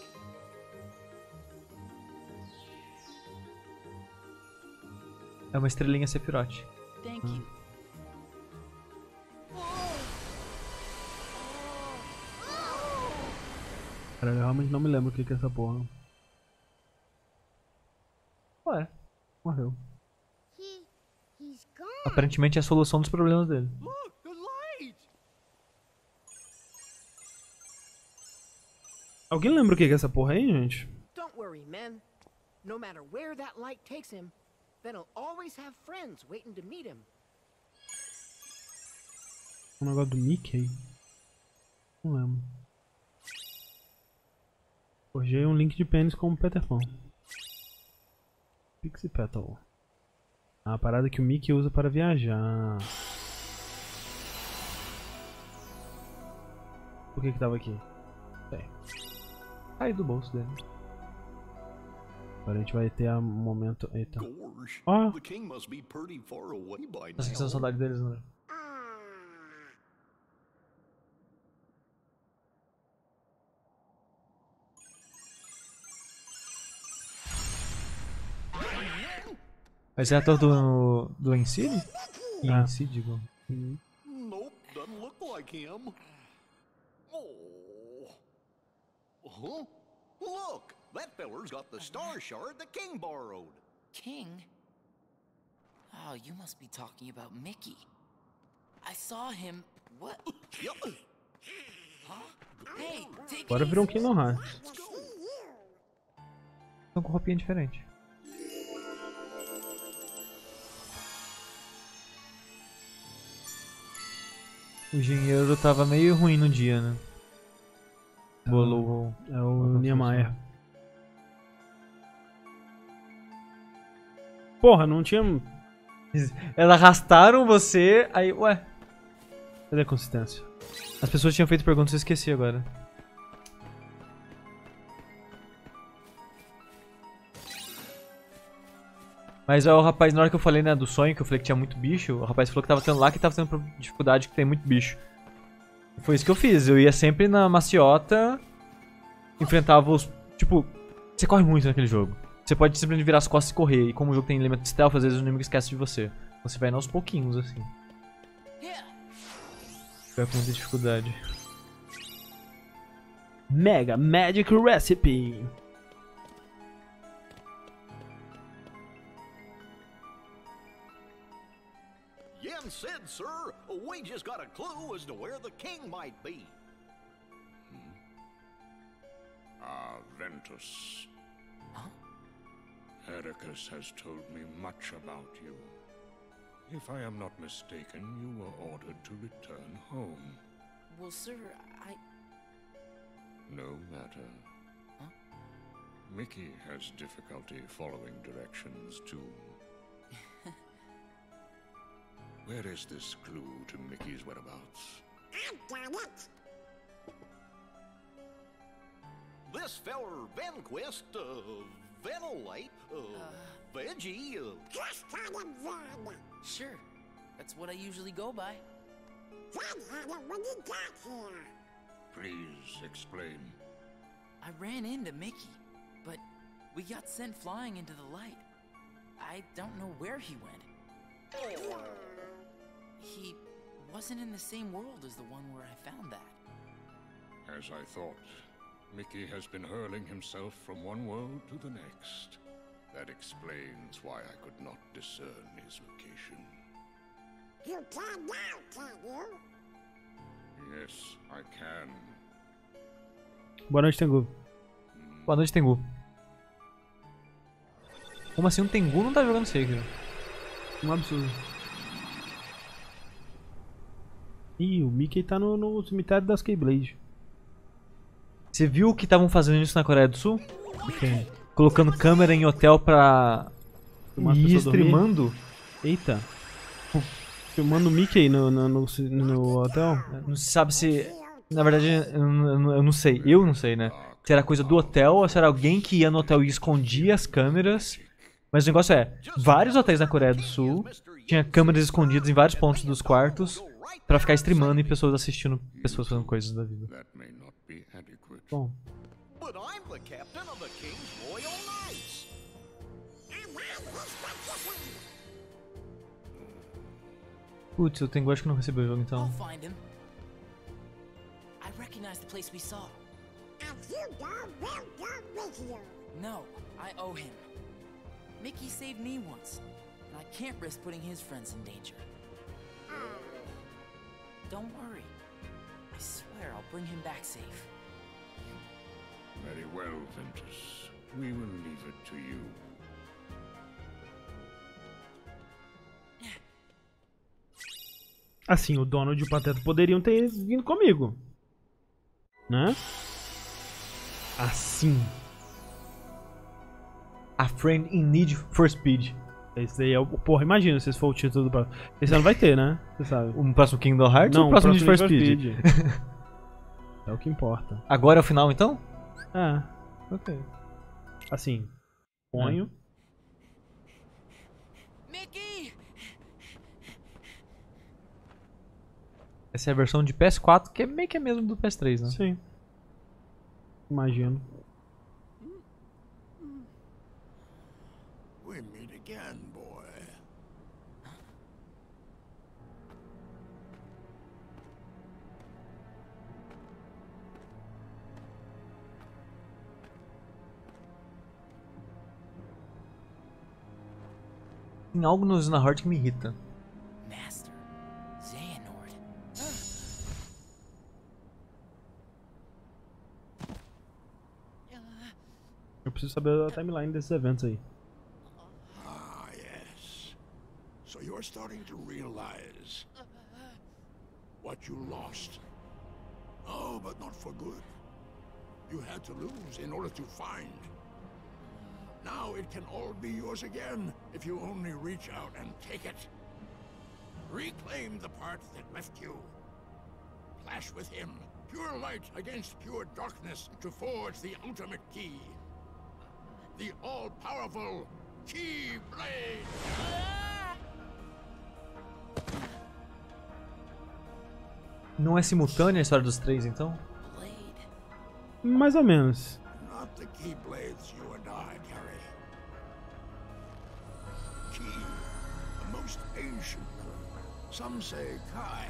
É uma estrelinha Sephiroth. Thank you. Cara, eu realmente não me lembro o que é essa porra. Ué, morreu. He, he's gone. Aparentemente é a solução dos problemas dele. Alguém lembra o que é essa porra aí, gente? Don't worry, man. No matter where that light takes him, Ben'll always have friends waiting to meet him. O negócio do Mickey? Não lembro. Forjei um link de pênis com o Peter Pan. Pixie Petal. A parada que o Mickey usa para viajar. Por que que tava aqui? Bem. Caiu do bolso dele. Agora a gente vai ter um momento. Eita. Ó! Oh. Sensação saudade deles, né? Mas é ator do. do Encid? Ah. Encid, digo. Hum. Huh? Look, that feller's got the star shard the king borrowed. King? Oh, you must be talking about Mickey. I saw him. What? Huh? Hey, take Agora virou um Kingdom Hearts. Estão com roupinha diferente. O engenheiro tava meio ruim no dia, né? Bolou. É o Niemeyer. Porra, não tinha... Elas arrastaram você, aí... Ué. Cadê a consistência? As pessoas tinham feito perguntas e eu esqueci agora. Mas ó, o rapaz, na hora que eu falei, né, do sonho, que eu falei que tinha muito bicho, o rapaz falou que tava tendo lá que tava tendo dificuldade, que tem muito bicho. Foi isso que eu fiz, eu ia sempre na maciota, enfrentava os... Tipo, você corre muito naquele jogo. Você pode simplesmente virar as costas e correr, e como o jogo tem elemento stealth, às vezes o inimigo esquece de você. Você vai indo aos pouquinhos, assim. Foi com muita dificuldade. Mega Magic Recipe! Said, sir, we just got a clue as to where the king might be. Hmm. Ah, Ventus. Huh? Eraqus has told me much about you. If I am not mistaken, you were ordered to return home. Well, sir, I... No matter. Huh? Mickey has difficulty following directions, too. Where is this clue to Mickey's whereabouts? I got it! This feller Vanquist, uh, Venolite, uh, uh, Veggie, uh... Just call him Van! Sure, that's what I usually go by. Van had it when he got here! Please, explain. I ran into Mickey, but we got sent flying into the light. I don't know where he went. Oh. He wasn't in the same world as the one where I found that. As I thought, Mickey has been hurling himself from one world to the next. That explains why I could not discern his location. You can now, can you? Yes, I can. Boa noite, Tengu. Hmm. Boa noite, Tengu. Como assim? Um Tengu não tá jogando Sekiro? Um absurdo. Ih, o Mickey tá no, no cemitério das Keyblade. Você viu que estavam fazendo isso na Coreia do Sul? Okay. Colocando câmera em hotel pra... E streamando? Dormir. Eita. Filmando o Mickey no, no, no, no hotel? Não se sabe se... Na verdade, eu não sei. Eu não sei, né? Se era coisa do hotel ou se era alguém que ia no hotel e escondia as câmeras. Mas o negócio é, vários hotéis na Coreia do Sul tinha câmeras escondidas em vários pontos dos quartos pra ficar streamando e pessoas assistindo, pessoas fazendo coisas da vida. Bom. Putz, o Tengu acho que não recebeu o jogo então. Não, eu owe ele. Mickey saved me once, and I can't risk putting his friends in danger. Don't worry. I swear I'll bring him back safe. Very well, Ventus. We will leave it to you. Assim, o Donald e o Pateta poderiam ter vindo comigo. Né? Assim. A Friend in Need for Speed. Esse daí é o... Porra, imagina se esse for o título do próximo. Esse ano vai ter, né? Você sabe. O próximo Kingdom Hearts não, ou o próximo, próximo Need for Speed? Speed. É o que importa. Agora é o final, então? Ah, ok. Assim. Ponho. Mickey! Essa é a versão de P S quatro, que é meio que a mesma do P S três, né? Sim. Imagino. Tem algo no Xehanort que me irrita. Master, Xehanort. Eu preciso saber a timeline desses eventos aí. Ah, yes. So you're starting to realize what you lost. Oh, but not for good. You had to lose in order to find. Now it can all be yours again, if you only reach out and take it. Reclaim the part that left you. Clash with him, pure light against pure darkness, to forge the ultimate key. The all-powerful Keyblade! Não é simultânea a história dos três, então? Mais ou menos. Not the Keyblades you and I carry. Key, the most ancient. Some say Kai,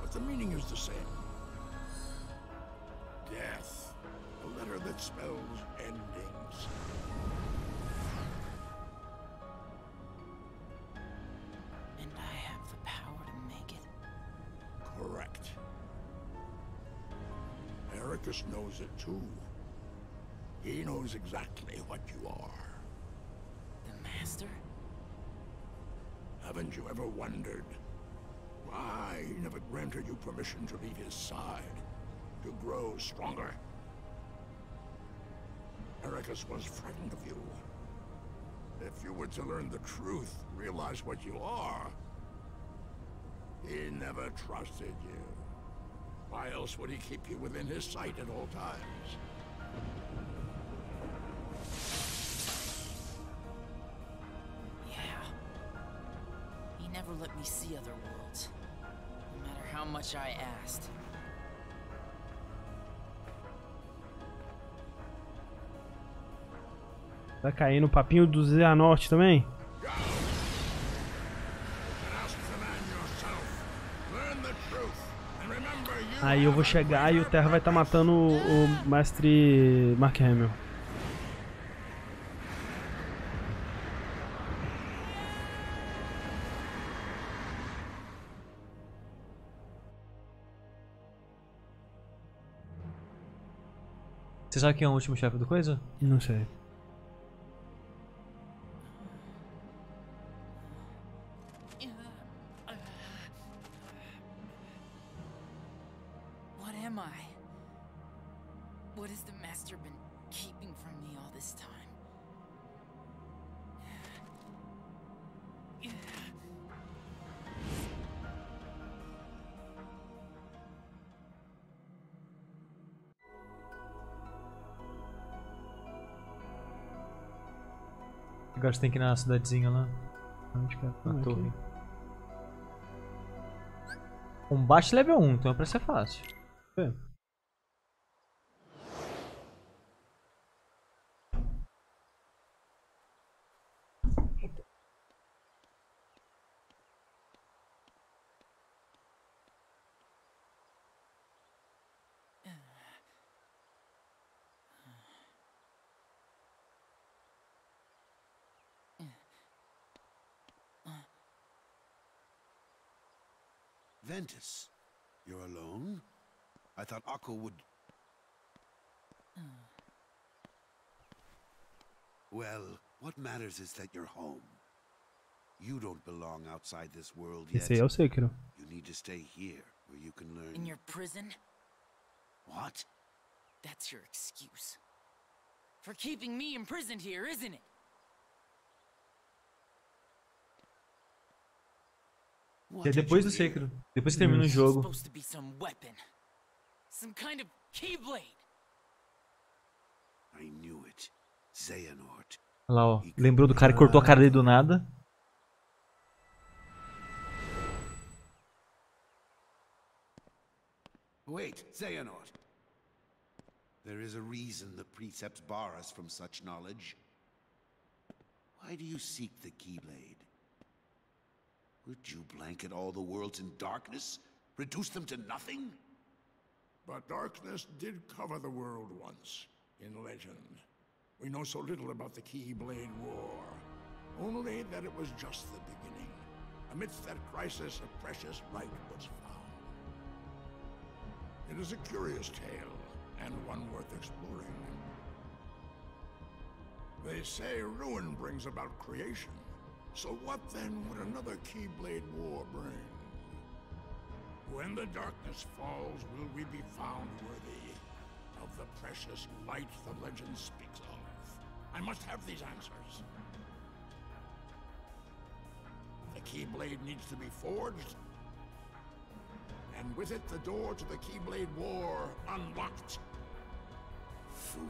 but the meaning is the same. Death, a letter that spells endings. And I have the power to make it. Correct. Eraqus knows it too. He knows exactly what you are. The Master? Haven't you ever wondered why he never granted you permission to leave his side, to grow stronger? Eraqus was frightened of you. If you were to learn the truth, realize what you are, he never trusted you. Why else would he keep you within his sight at all times? Let me see other worlds, no matter how much I asked. Vai cair no papinho do Xehanort também? Aí eu vou chegar e o Terra vai estar tá matando o, o mestre Mark Hamill. Você sabe quem é o último chefe do coisa? Não sei. am I? What has the Master been keeping from me all this time? Agora você tem que ir na cidadezinha lá. Onde que é? Na ah, torre. Aqui. Combate level um, então é pra ser fácil. É. Ventus, you're alone? I thought Aqua would... Uh. Well, what matters is that you're home. You don't belong outside this world yet. Esse é o Sekiro. You need to stay here, where you can learn... In your prison? What? That's your excuse. For keeping me imprisoned here, isn't it? E é depois do Sekiro, depois que termina o jogo. Some kind of Keyblade. I knew it. Xehanort. Olha lá, ó. Lembrou do cara que cortou a cara dele do nada? Wait, Xehanort. There is a reason the precepts bar us from such knowledge. Why do you seek the Keyblade? Would you blanket all the worlds in darkness? Reduce them to nothing? But darkness did cover the world once, in legend. We know so little about the Keyblade War. Only that it was just the beginning. Amidst that crisis, a precious light was found. It is a curious tale, and one worth exploring. They say ruin brings about creation. So what then would another Keyblade War bring? When the darkness falls, will we be found worthy of the precious light the legend speaks of? I must have these answers. The Keyblade needs to be forged, and with it the door to the Keyblade War unlocked. Fool,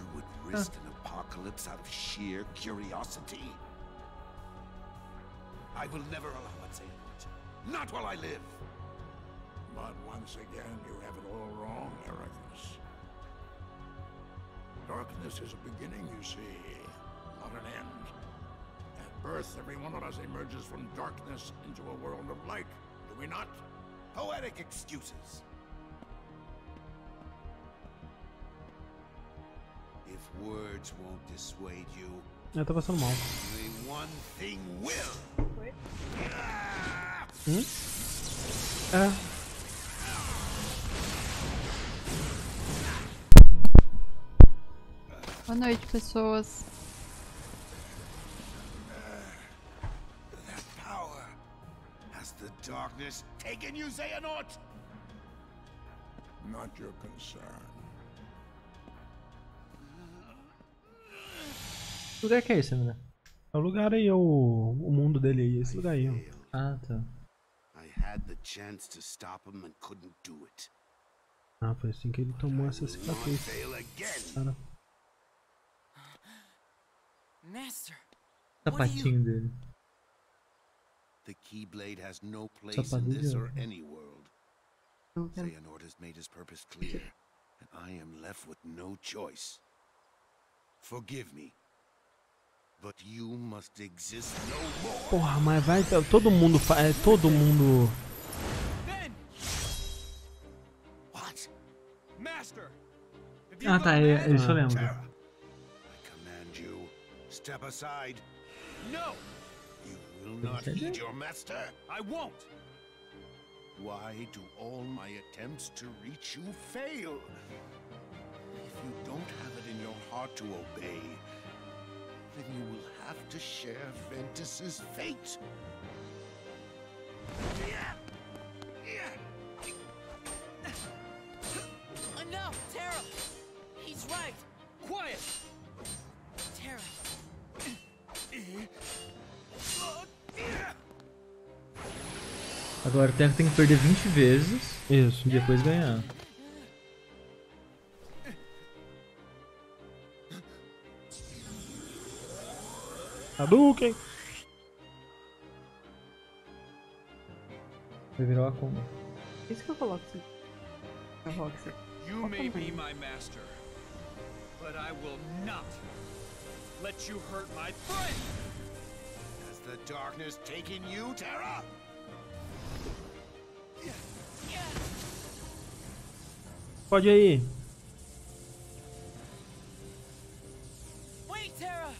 you would risk an apocalypse out of sheer curiosity? I will never allow it to end. Not while I live. But once again, you have it all wrong, Eraqus. Darkness is a beginning, you see, not an end. At birth, every one of us emerges from darkness into a world of light, do we not? Poetic excuses. If words won't dissuade you, eu tô passando mal. Hum? Ah. Boa noite, pessoas. Not your concern. Que lugar que é esse, André? É o lugar aí, é o, o mundo dele aí, esse lugar aí. Ah, tá. Ah, foi assim que ele tomou essa cicatriz. Cara. O sapatinho dele. O sapatinho dele. Xehanort has made his purpose clear, and I am left with no choice. Forgive me. But you must exist no more. Porra, mas vai, todo mundo faz, todo mundo. Ah, tá, é, isso eu lembro. Why do all my attempts to reach you fail? If you don't have it in your heart to obey, then you will have to share Ventus's fate. Agora o Terra tem que perder vinte vezes. Isso. E depois ganhar. Hadouken! Vai virar uma combo. Isso que eu coloco assim. Na Roxas. You may be my master, but I will not let you hurt my friend! Has the darkness taken you, Terra? Pode aí! Wait, Terra!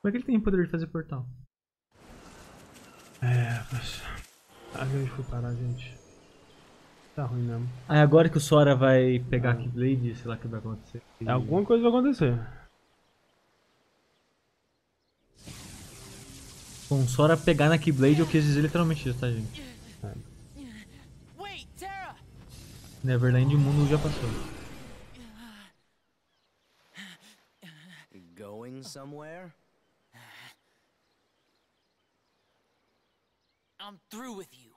Como é que ele tem o poder de fazer portal? É, mas... Ah, onde foi parar, gente? Tá ruim mesmo. Ah, agora que o Sora vai pegar a Keyblade, sei lá o que vai acontecer. E... Alguma coisa vai acontecer. Bom, o Sora pegar na Keyblade eu quis dizer literalmente isso, tá, gente? É. Neverland, o mundo já passou. Going somewhere? I'm through with you.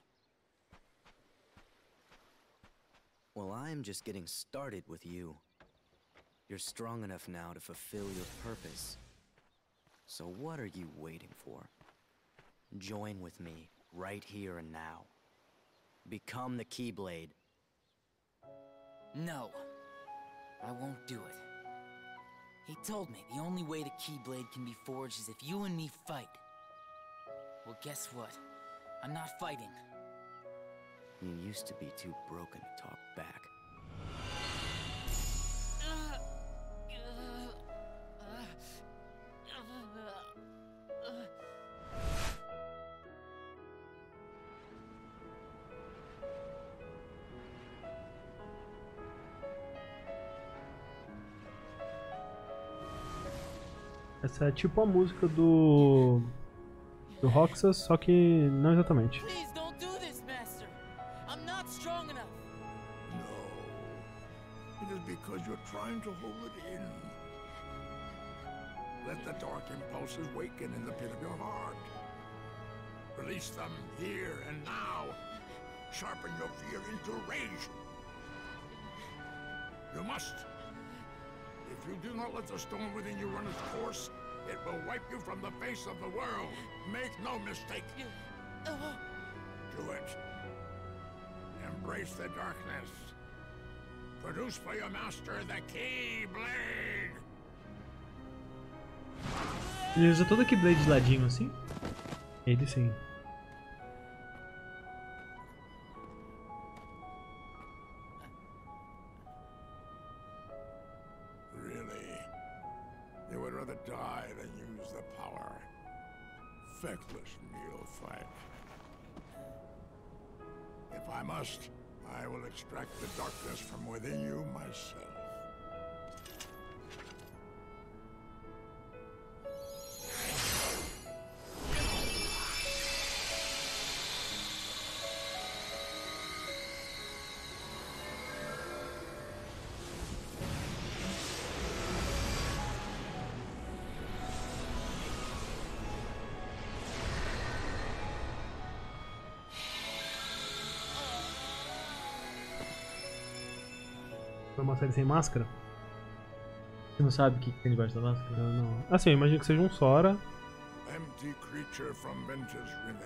Well, I'm just getting started with you. You're strong enough now to fulfill your purpose. So what are you waiting for? Join with me right here and now. Become the Keyblade. No. I won't do it. He told me the only way the Keyblade can be forged is if you and me fight. Well, guess what? I'm not fighting. You used to be too broken to talk back. Essa é tipo a música do... do Roxas, só que não exatamente. If you do not let the storm within you run its course, it will wipe you from the face of the world. Make no mistake. Do it. Embrace the darkness. Produce for your master the Keyblade. Ele usa toda a Keyblade de ladinho assim? Ele sim. Extract the darkness from within you myself. Uma série sem máscara? Você não sabe o que tem debaixo da máscara? Não, não. Assim, eu imagino que seja um Sora. Empty creature from Ventus riven.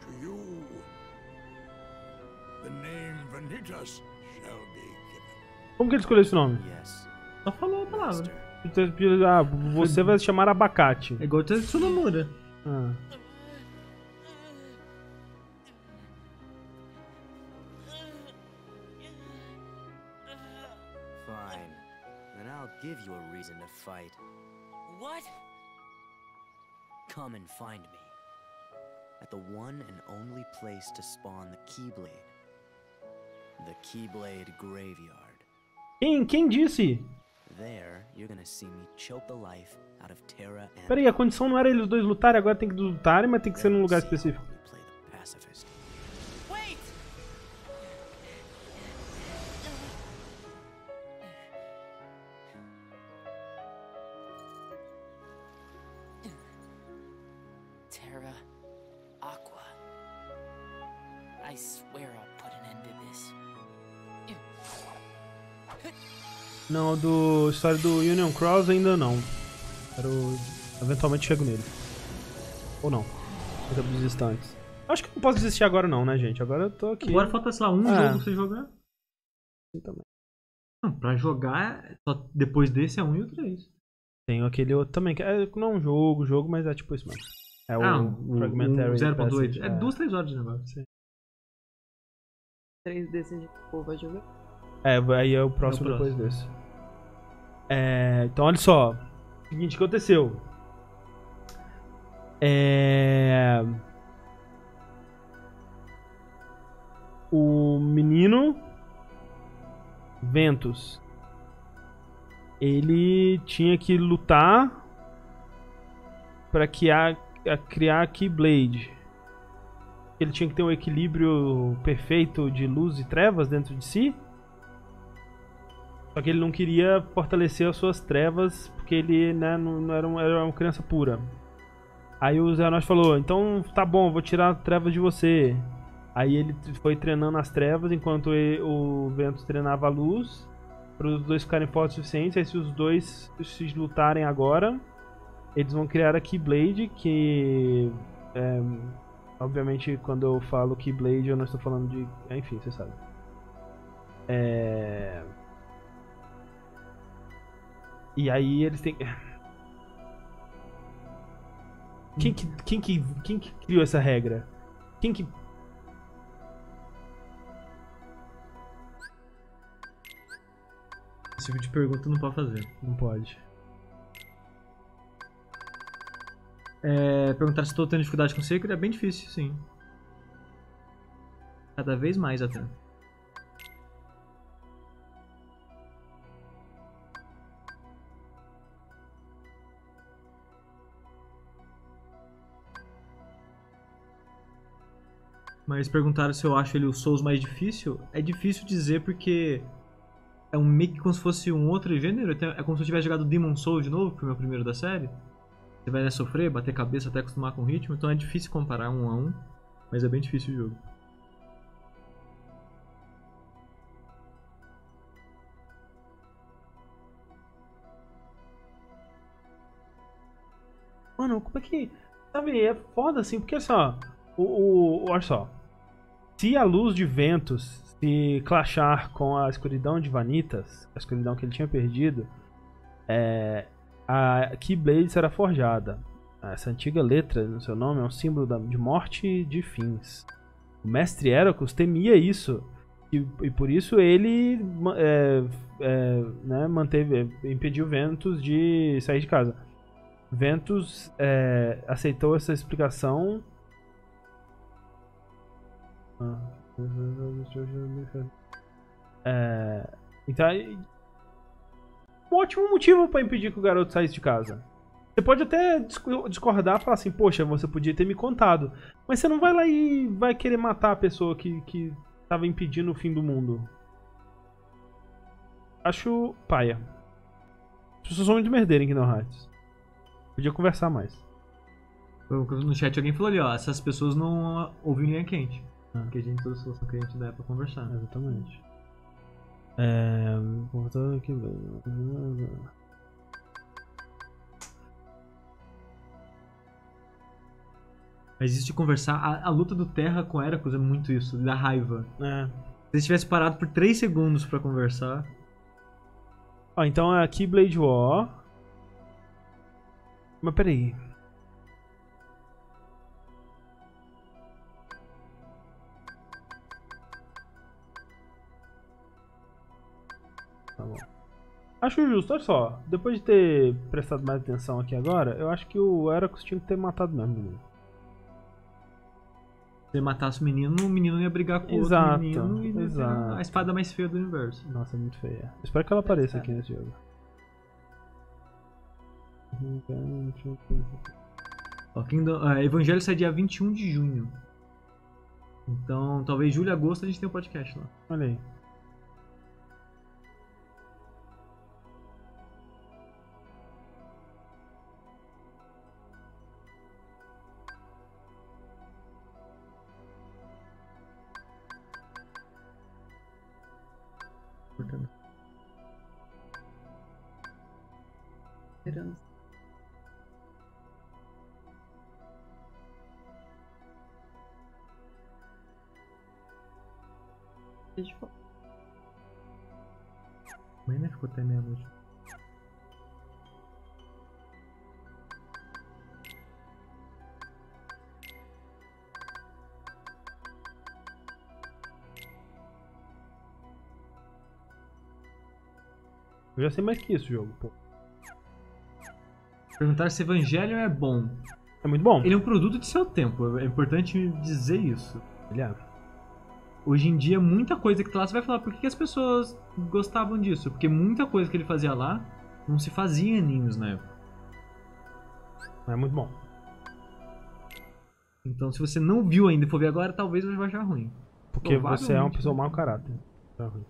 To you, the name Vanitas shall be given. Como que ele escolheu esse nome? Yes. Só falou a palavra. Ah, você vai chamar abacate. É igual o Tetsuya Nomura. Ah. Give you a reason to fight. What? Come and find me at the one and only place to spawn the Keyblade. The Keyblade Graveyard. Quem, quem disse? There, you're gonna see me choke the life out of Terra and... Peraí, a condição não era eles dois lutarem, agora tem que lutarem, mas tem que ser num lugar específico. I swear I'll put an end to this. Não, do história do Union Cross ainda não. Quero... Eventualmente chego nele. Ou não. Eu quero desistir antes. Acho que não posso desistir agora não, né, gente? Agora eu tô aqui. Agora falta, sei lá, um é. jogo pra você jogar. Sim, também. Não, pra jogar, só depois desse é um e o três. Tem aquele outro também, que é não um jogo, jogo, mas é tipo isso mesmo. É o ah, Fragmentary. zero ponto oito. É, é duas, três horas de negócio. Sim. três desse a gente vai jogar. É, aí é o próximo, é o próximo. depois desse. É, então olha só. O seguinte, o que aconteceu? É... O menino Ventus, ele tinha que lutar para criar a criar Keyblade. Ele tinha que ter um equilíbrio perfeito de luz e trevas dentro de si. Só que ele não queria fortalecer as suas trevas porque ele, né, não, não era, um, era uma criança pura. Aí o Xehanort falou: então tá bom, vou tirar a treva de você. Aí ele foi treinando as trevas enquanto ele, o Ventus treinava a luz, para os dois ficarem fortes o suficiente. Aí se os dois se lutarem agora, eles vão criar a Keyblade, que é, obviamente quando eu falo Keyblade eu não estou falando de... Enfim, você sabe. É... E aí eles têm... Quem que, quem que, quem que criou essa regra? Quem que... Esse tipo de pergunta não pode fazer. Não pode. É, perguntar se estou tendo dificuldade com o Sekiro é bem difícil, sim. Cada vez mais até. Mas perguntaram se eu acho ele o Souls mais difícil. É difícil dizer porque... É um meio que como se fosse um outro gênero. É como se eu tivesse jogado Demon Souls de novo, que foi o meu primeiro da série. Você vai, né, sofrer, bater cabeça até acostumar com o ritmo. Então é difícil comparar um a um. Mas é bem difícil o jogo. Mano, como é que... Sabe, é foda assim, porque assim, ó... O, o, olha só. Se a luz de Ventus se clashar com a escuridão de Vanitas, a escuridão que ele tinha perdido, é, a Keyblade será forjada. Essa antiga letra no seu nome é um símbolo da, de morte e de fins. O mestre Eraqus temia isso, e, e por isso ele é, é, né, manteve, impediu Ventus de sair de casa. Ventus é, aceitou essa explicação. Ah. É, então, um ótimo motivo pra impedir que o garoto saísse de casa. Você pode até discordar e falar assim: poxa, você podia ter me contado. Mas você não vai lá e vai querer matar a pessoa que, que tava impedindo o fim do mundo. Acho paia. As pessoas são muito merdeiras em Kingdom Hearts. Podia conversar mais. No chat alguém falou ali, ó: essas pessoas não ouvem linha quente. Porque a gente todos são clientes da época pra conversar. Exatamente. É... Voltando aqui, velho. Mas isso de conversar... A, a luta do Terra com Eraqus é muito isso. Da raiva. É. Se ele tivesse parado por três segundos pra conversar... Ó, então é aqui Keyblade War. Mas peraí... Tá bom. Acho justo, olha só. Depois de ter prestado mais atenção aqui agora, eu acho que o Eraqus tinha que ter matado mesmo. Se ele matasse o menino, o menino ia brigar com o outro menino e exato. A espada mais feia do universo. Nossa, é muito feia. Eu espero que ela apareça é. aqui nesse jogo. Ó, Kingdom, uh, Evangelho sai dia vinte e um de junho. Então, talvez julho, agosto a gente tenha um podcast lá. Olha aí. Ordem. Esperança. Amanhã ficou até meia-noite. Eu já sei mais que isso, jogo, pô. Perguntar se Evangelion é bom. É muito bom. Ele é um produto de seu tempo, é importante dizer isso. Aliás. Hoje em dia, muita coisa que tá lá, você vai falar por que as pessoas gostavam disso. Porque muita coisa que ele fazia lá, não se fazia em animes na época. É muito bom. Então, se você não viu ainda e for ver agora, talvez você vai achar ruim. Porque você é uma pessoa mau caráter. Tá ruim.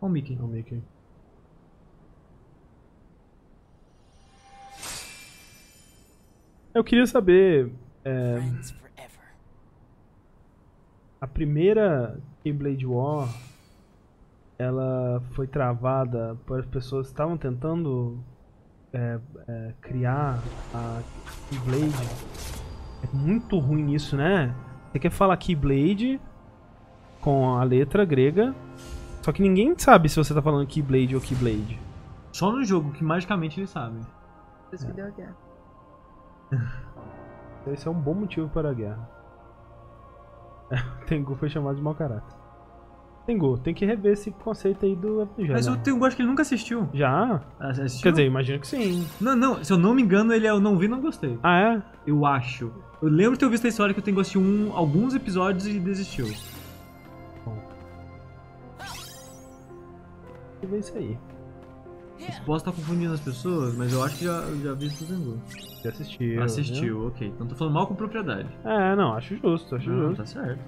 Olha o Mickey. Olha o Mickey. Eu queria saber é, a primeira Keyblade War, ela foi travada porque as pessoas estavam tentando é, é, criar a Keyblade. É muito ruim isso, né? Você quer falar Keyblade com a letra grega, só que ninguém sabe se você tá falando Keyblade ou Keyblade. Só no jogo que magicamente eles sabem. Por isso que deu a guerra. Esse é um bom motivo para a guerra. Tengu foi chamado de mau caráter. Tengu, tem que rever esse conceito aí do Evangelho. Mas o Tengu acho que ele nunca assistiu. Já? Assistiu? Quer dizer, imagino que sim. Não, não, se eu não me engano, ele é eu não vi, não gostei. Ah, é? Eu acho. Eu lembro de ter visto a história que o Tengu assistiu um, alguns episódios e desistiu. Bom. Tem que ver isso aí. Eu posso estar confundindo as pessoas, mas eu acho que já, já vi isso do Tengu. Já assistiu. Assistiu, viu? Ok. Então tô falando mal com propriedade. É, não, acho justo, acho não, justo. Tá certo.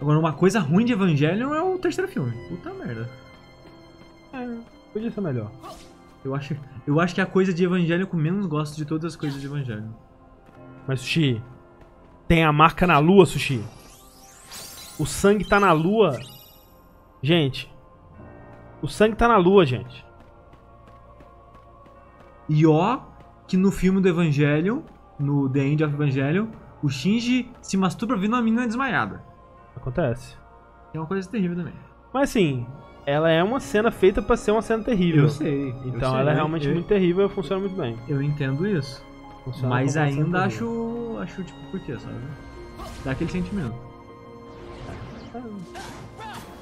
Agora, uma coisa ruim de Evangelion é o terceiro filme. Puta merda. É, podia ser melhor. Eu acho, eu acho que é a coisa de Evangelion que eu menos gosto de todas as coisas de Evangelion. Mas, Sushi, tem a marca na lua, Sushi. O sangue tá na lua. Gente. O sangue tá na lua, gente. E ó, que no filme do Evangelion, no The End of Evangelion, o Shinji se masturba vendo uma menina desmaiada. Acontece. É uma coisa terrível também. Mas assim, ela é uma cena feita pra ser uma cena terrível. Eu sei. Então eu sei, ela é realmente eu... muito terrível e funciona muito bem. Eu entendo isso. Funciona mas ainda acho, acho tipo, por quê, sabe? Dá aquele sentimento.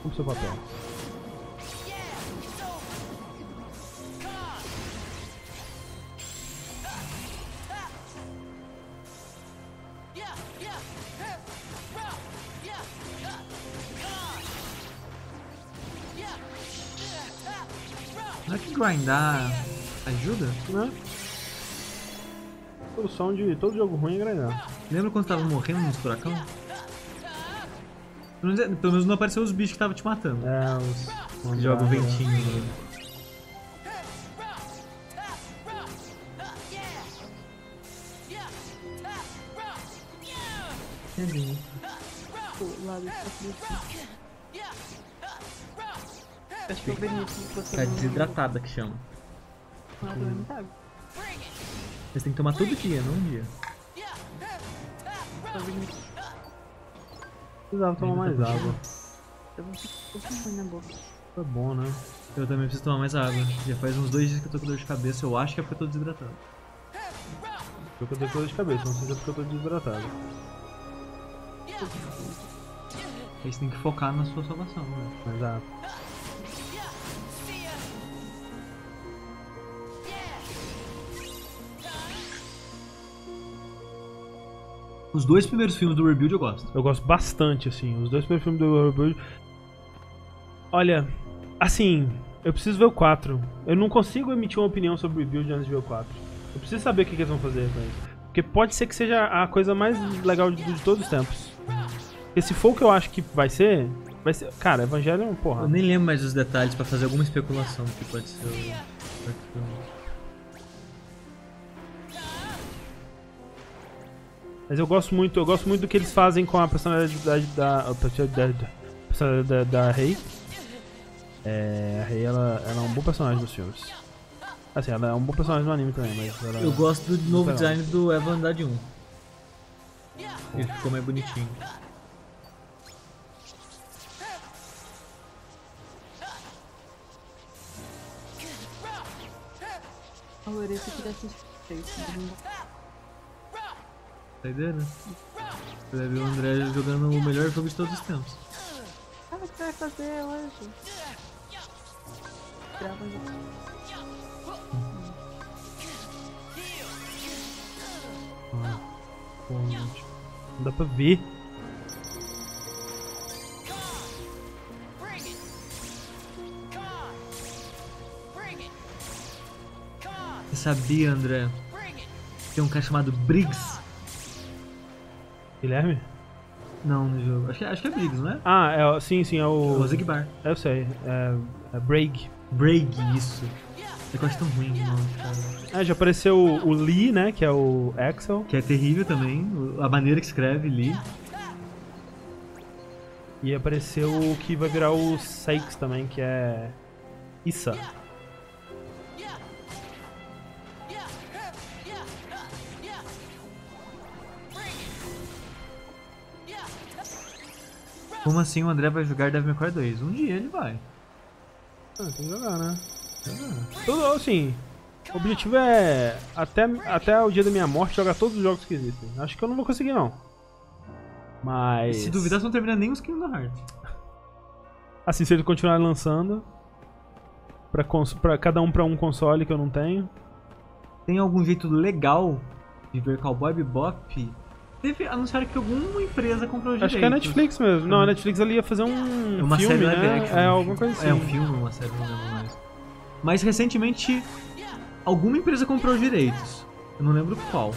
Como seu papel? Não é que grindar ajuda? Não. O som de todo jogo ruim é grindar. Lembra quando tava morrendo nos furacão? Pelo menos não apareceu os bichos que estavam te matando. É, os... Joga o ventinho. É. Entendi. Acho que é o Benito. Tá desidratada que chama. Você tem que tomar todo dia, não um dia. Precisava tomar mais água. Eu vou ficar na boca. Tá bom, né? Eu também preciso tomar mais água. Já faz uns dois dias que eu tô com dor de cabeça. Eu acho que é porque eu tô desidratado. Eu tô com dor de cabeça, não sei se é porque eu tô desidratado. Aí você tem que focar na sua salvação, né? Exato. Os dois primeiros filmes do Rebuild eu gosto. Eu gosto bastante, assim. Os dois primeiros filmes do Rebuild... Olha, assim, eu preciso ver o quatro. Eu não consigo emitir uma opinião sobre o Rebuild antes de ver o quatro. Eu preciso saber o que, que eles vão fazer com isso. Porque pode ser que seja a coisa mais legal de, de todos os tempos. Porque se for o que eu acho que vai ser, Mas, cara, Evangelion, porra. Eu nem lembro mais os detalhes pra fazer alguma especulação do que pode ser o... Mas eu gosto muito, eu gosto muito do que eles fazem com a personalidade da... A personalidade da, a personalidade da, da Rei. É, a Rei, ela, ela é um bom personagem dos filmes. Assim, ela é um bom personagem no anime também, mas... Ela, eu gosto do novo design do Evangelion um. Ele ficou mais bonitinho. A Loreta que deve ter Tá ideia, Você deve ver o André jogando o melhor jogo de todos os tempos. Ah, o que vai fazer hoje? Grava já. Não dá pra ver. Você sabia, André? Tem um cara chamado Briggs. Guilherme? Não, no jogo. Acho que, acho que é Briggs, não é? Ah, é, sim, sim, é o... o Zigbar. É, eu sei. É, é Brag. Brag, isso. Eu gosto tão ruim de nome, cara. É, já apareceu o, o Lee, né? Que é o Axel. Que é terrível também. A maneira que escreve Lee. E apareceu o que vai virar o Sykes também, que é... Issa. Como assim o André vai jogar Devil May Cry dois? Um dia ele vai. Ah, tem que jogar, né? Ah. Tudo, assim, o objetivo é, até, até o dia da minha morte, jogar todos os jogos que existem. Acho que eu não vou conseguir, não. Mas... E se duvidar, você não termina nem os Kingdom Hearts. Assim, se ele continuar lançando, pra, pra cada um pra um console que eu não tenho. Tem algum jeito legal de ver Cowboy Bebop? Teve, anunciaram que alguma empresa comprou o direito. Acho que é a Netflix mesmo. Não, a Netflix ali ia fazer um é uma filme, série né? Action, é alguma coisa assim. É um filme, uma série, não lembro mais. Mas recentemente, alguma empresa comprou os direitos. Eu não lembro qual.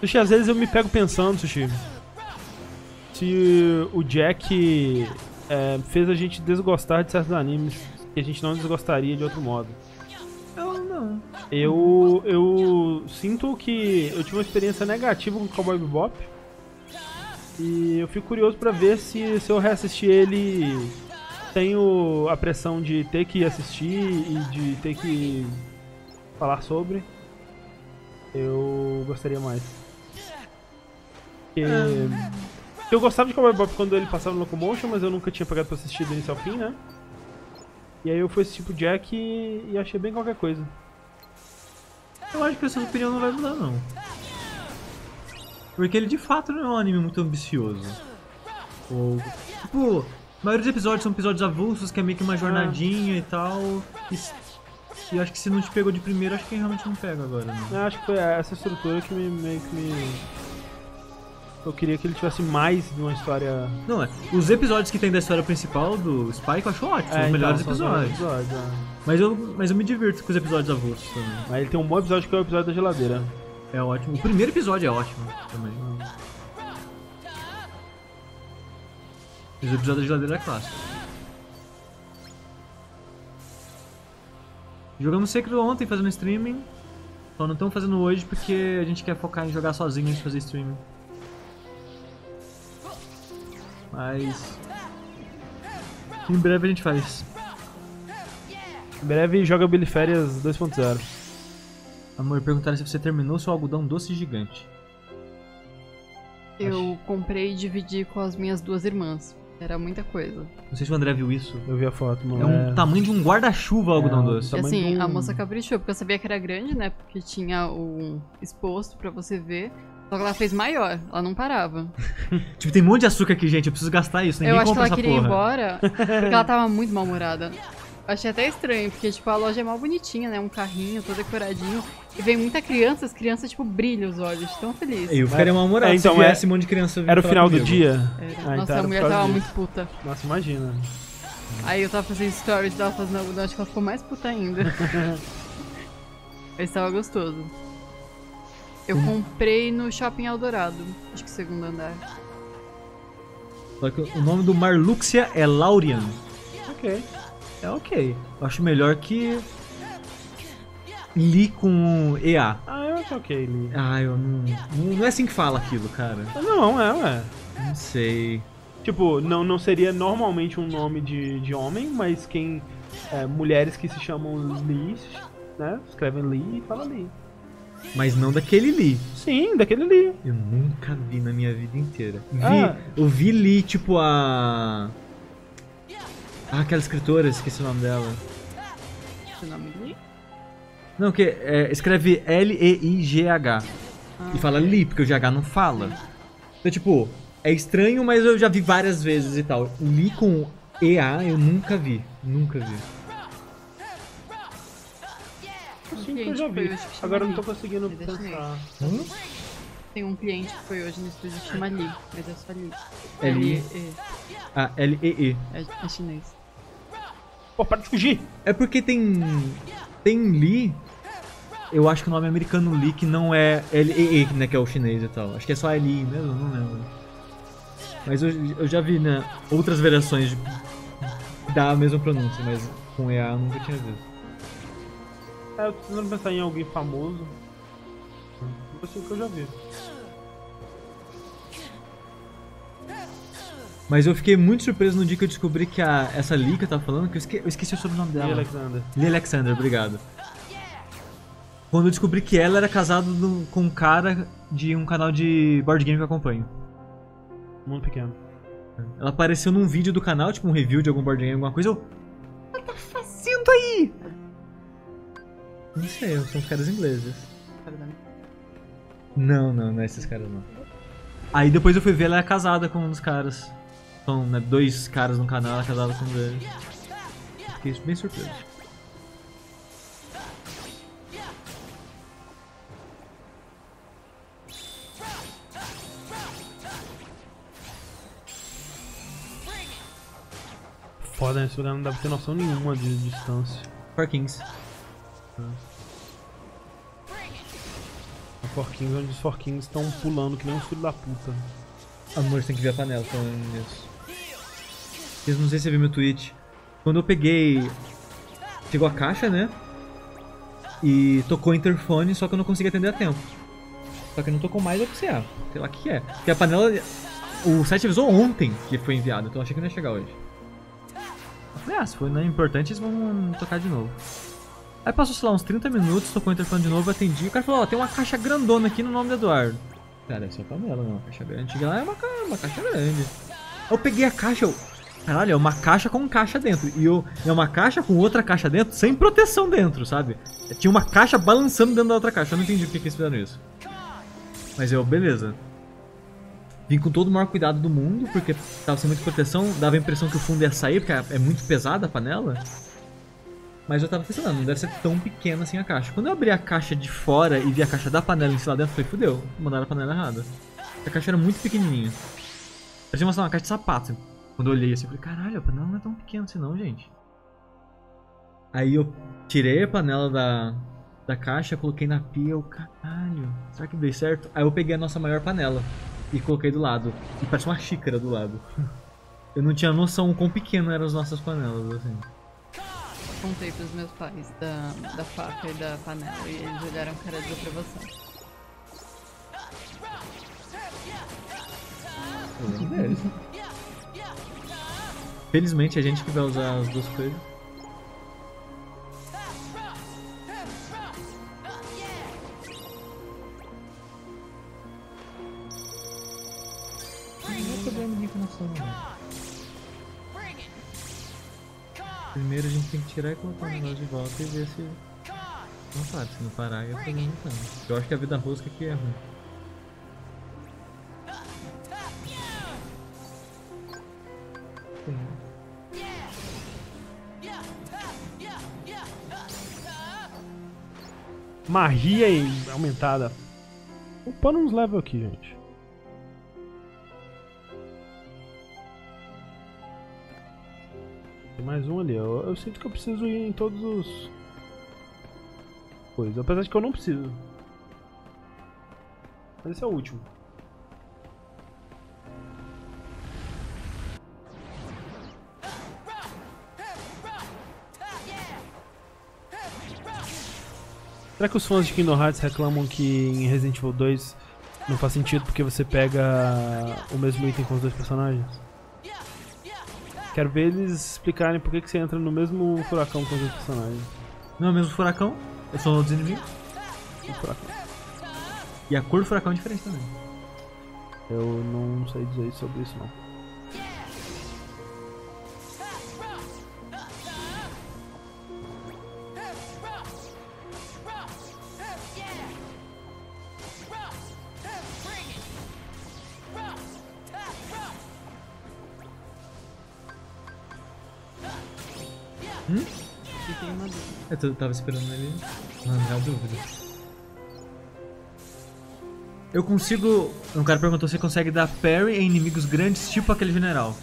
Sushi, às vezes eu me pego pensando, Sushi. Se o Jack é, fez a gente desgostar de certos animes que a gente não desgostaria de outro modo. Eu não. Eu, eu sinto que eu tive uma experiência negativa com Cowboy Bebop. E eu fico curioso pra ver se, se eu reassistir ele, tenho a pressão de ter que assistir e de ter que falar sobre. Eu gostaria mais. Porque... Um... Eu gostava de Cowboy Bebop quando ele passava no Locomotion, mas eu nunca tinha pagado pra assistir do início ao fim, né? E aí eu fui assistir pro Jack e, e achei bem qualquer coisa. Eu acho que essa opinião não vai mudar, não. Porque ele de fato não é um anime muito ambicioso. Ou... Tipo, a maioria dos episódios são episódios avulsos, que é meio que uma jornadinha e tal. E, e acho que se não te pegou de primeiro, acho que realmente não pega agora, né? Eu acho que foi essa estrutura que me, meio que me... Eu queria que ele tivesse mais de uma história... Não, é. Os episódios que tem da história principal do Spike eu acho ótimo, é, os melhores então, episódios. episódios é. mas, eu, mas eu me divirto com os episódios avulsos também. Mas ele tem um bom episódio que é o episódio da geladeira. É ótimo. O primeiro episódio é ótimo também. Mas o episódio da geladeira é clássico. Jogamos Sekiro ontem fazendo streaming. Só não estamos fazendo hoje porque a gente quer focar em jogar sozinho antes de fazer streaming. Mas... Em breve a gente faz. Em breve joga Billy Férias dois ponto zero. Amor, perguntaram se você terminou seu algodão doce gigante. Eu Acho. comprei e dividi com as minhas duas irmãs. Era muita coisa. Não sei se o André viu isso. Eu vi a foto, mano. É um é... tamanho de um guarda-chuva o algodão é, doce. E assim, de um... a moça caprichou, porque eu sabia que era grande, né? Porque tinha um exposto pra você ver. Só que ela fez maior, ela não parava. Tipo, tem um monte de açúcar aqui, gente, eu preciso gastar isso, ninguém compra essa porra. Eu acho que ela queria ir embora, porque ela tava muito mal-humorada. Achei até estranho, porque, tipo, a loja é mal bonitinha, né? Um carrinho, todo decoradinho. E vem muita criança, as crianças, tipo, brilham os olhos, tão felizes. Eu ficaria mal-humorado é, então, se viesse é... um monte de criança. Era o final comigo. do dia? Era. Ah, nossa, então, a mulher tava disso. muito puta. Nossa, imagina. Aí eu tava fazendo stories dela fazendo algodão, acho que ela ficou mais puta ainda. Mas tava gostoso. Eu comprei no Shopping Eldorado, acho que segundo andar. Só que o nome do Marluxia é Laurian. Ok. É ok. Eu acho melhor que... Li com E A. Ah, eu acho ok, Li. Ah, eu não... Não é assim que fala aquilo, cara. Não, é, ué. Não sei. Tipo, não, não seria normalmente um nome de, de homem, mas quem... É, mulheres que se chamam Li, né? Escrevem Li e falam Li. Mas não daquele Li. Sim, daquele Li. Eu nunca vi na minha vida inteira. Vi, ah. Eu vi Li, tipo, a... Ah, aquela escritora, esqueci o nome dela. O nome Li? Não, que é, escreve L E I G H. Ah, e fala Li, porque o G H não fala. Então, tipo, é estranho, mas eu já vi várias vezes e tal. Li com E A eu nunca vi. Nunca vi. Eu sinto que eu já vi. Agora eu não tô conseguindo pensar. Hum? Tem um cliente que foi hoje no estúdio que chama Li, mas é só Li. L E E. Ah, L E E. É, é chinês. Pô, para de fugir! É porque tem... Tem Li, eu acho que o nome é americano Li, que não é L E E, né, que é o chinês e tal. Acho que é só L I mesmo, não lembro. Mas eu, eu já vi, né, outras variações de, da mesma pronúncia, mas com E A eu nunca tinha visto. É, eu tô tentando pensar em alguém famoso. Não sei o que eu já vi. Mas eu fiquei muito surpreso no dia que eu descobri que a, essa Li que eu tava falando, que eu esqueci, eu esqueci o sobrenome dela. Li Alexander. Li Alexander, obrigado. Quando eu descobri que ela era casada do, com um cara de um canal de board game que eu acompanho. Mundo pequeno. Ela apareceu num vídeo do canal, tipo um review de algum board game, alguma coisa, eu... Ela tá fazendo aí? Não sei, são os caras ingleses. Não, não, não é esses caras não. Aí depois eu fui ver, ela é casada com um dos caras. Então, né, dois caras no canal, ela é casada com um deles. Fiquei bem surpreso. Foda, esse lugar não deve ter noção nenhuma de distância. Forkings. A Forkings, onde os Forkings estão pulando que nem um filho da puta. Amor, você tem que ver a panela falando nisso. Eu não sei se você viu meu tweet. Quando eu peguei... Chegou a caixa, né? E tocou o interfone, só que eu não consegui atender a tempo. Só que eu não tocou mais a P C A. Sei lá o que é. Porque a panela... O site avisou ontem que foi enviado, então eu achei que não ia chegar hoje. Eu falei, ah, se for não é importante, eles vão tocar de novo. Aí passou, sei lá, uns trinta minutos, tocou o interfone de novo, atendi, e o cara falou, ó, oh, tem uma caixa grandona aqui no nome do Eduardo. Cara, essa é a panela, não, uma caixa grande. Lá é uma, uma caixa grande. Eu peguei a caixa, eu... Caralho, é uma caixa com caixa dentro. E eu... é uma caixa com outra caixa dentro, sem proteção dentro, sabe? Tinha uma caixa balançando dentro da outra caixa, eu não entendi porque que eles fizeram isso. Mas eu, beleza. Vim com todo o maior cuidado do mundo, porque tava sem muita proteção, dava a impressão que o fundo ia sair, porque é muito pesada a panela. Mas eu tava pensando, não deve ser tão pequena assim a caixa. Quando eu abri a caixa de fora e vi a caixa da panela em cima dentro, eu falei, fudeu, mandaram a panela errada. A caixa era muito pequenininha. Parecia uma, uma caixa de sapato. Quando eu olhei assim, eu falei, caralho, a panela não é tão pequena assim não, gente. Aí eu tirei a panela da, da caixa, coloquei na pia, eu, caralho, será que deu certo? Aí eu peguei a nossa maior panela e coloquei do lado. E parece uma xícara do lado. Eu não tinha noção o quão pequena eram as nossas panelas, assim. Contei pros meus pais da, da faca e da panela e eles olharam a cara de aprovação. Felizmente é a gente que vai usar as duas coisas. Não tô vendo ninguém com noção, não. Primeiro a gente tem que tirar e colocar o negócio de volta e ver se... Não sabe, se não parar eu tô limitando. Eu acho que a vida rosca aqui é ruim. Sim. Magia e aumentada. Upando uns level aqui, gente. mais um ali. Eu, eu sinto que eu preciso ir em todos os... coisas. Apesar de que eu não preciso. Mas esse é o último. Será que os fãs de Kingdom Hearts reclamam que em Resident Evil dois não faz sentido porque você pega o mesmo item com os dois personagens? Quero ver eles explicarem por que que você entra no mesmo furacão com os dois personagens. Não é o mesmo furacão, é só outros inimigos. O furacão. E a cor do furacão é diferente também. Eu não sei dizer sobre isso não. Eu tava esperando ele. Mano, não é dúvida. Eu consigo. Um cara perguntou se consegue dar parry em inimigos grandes, tipo aquele general.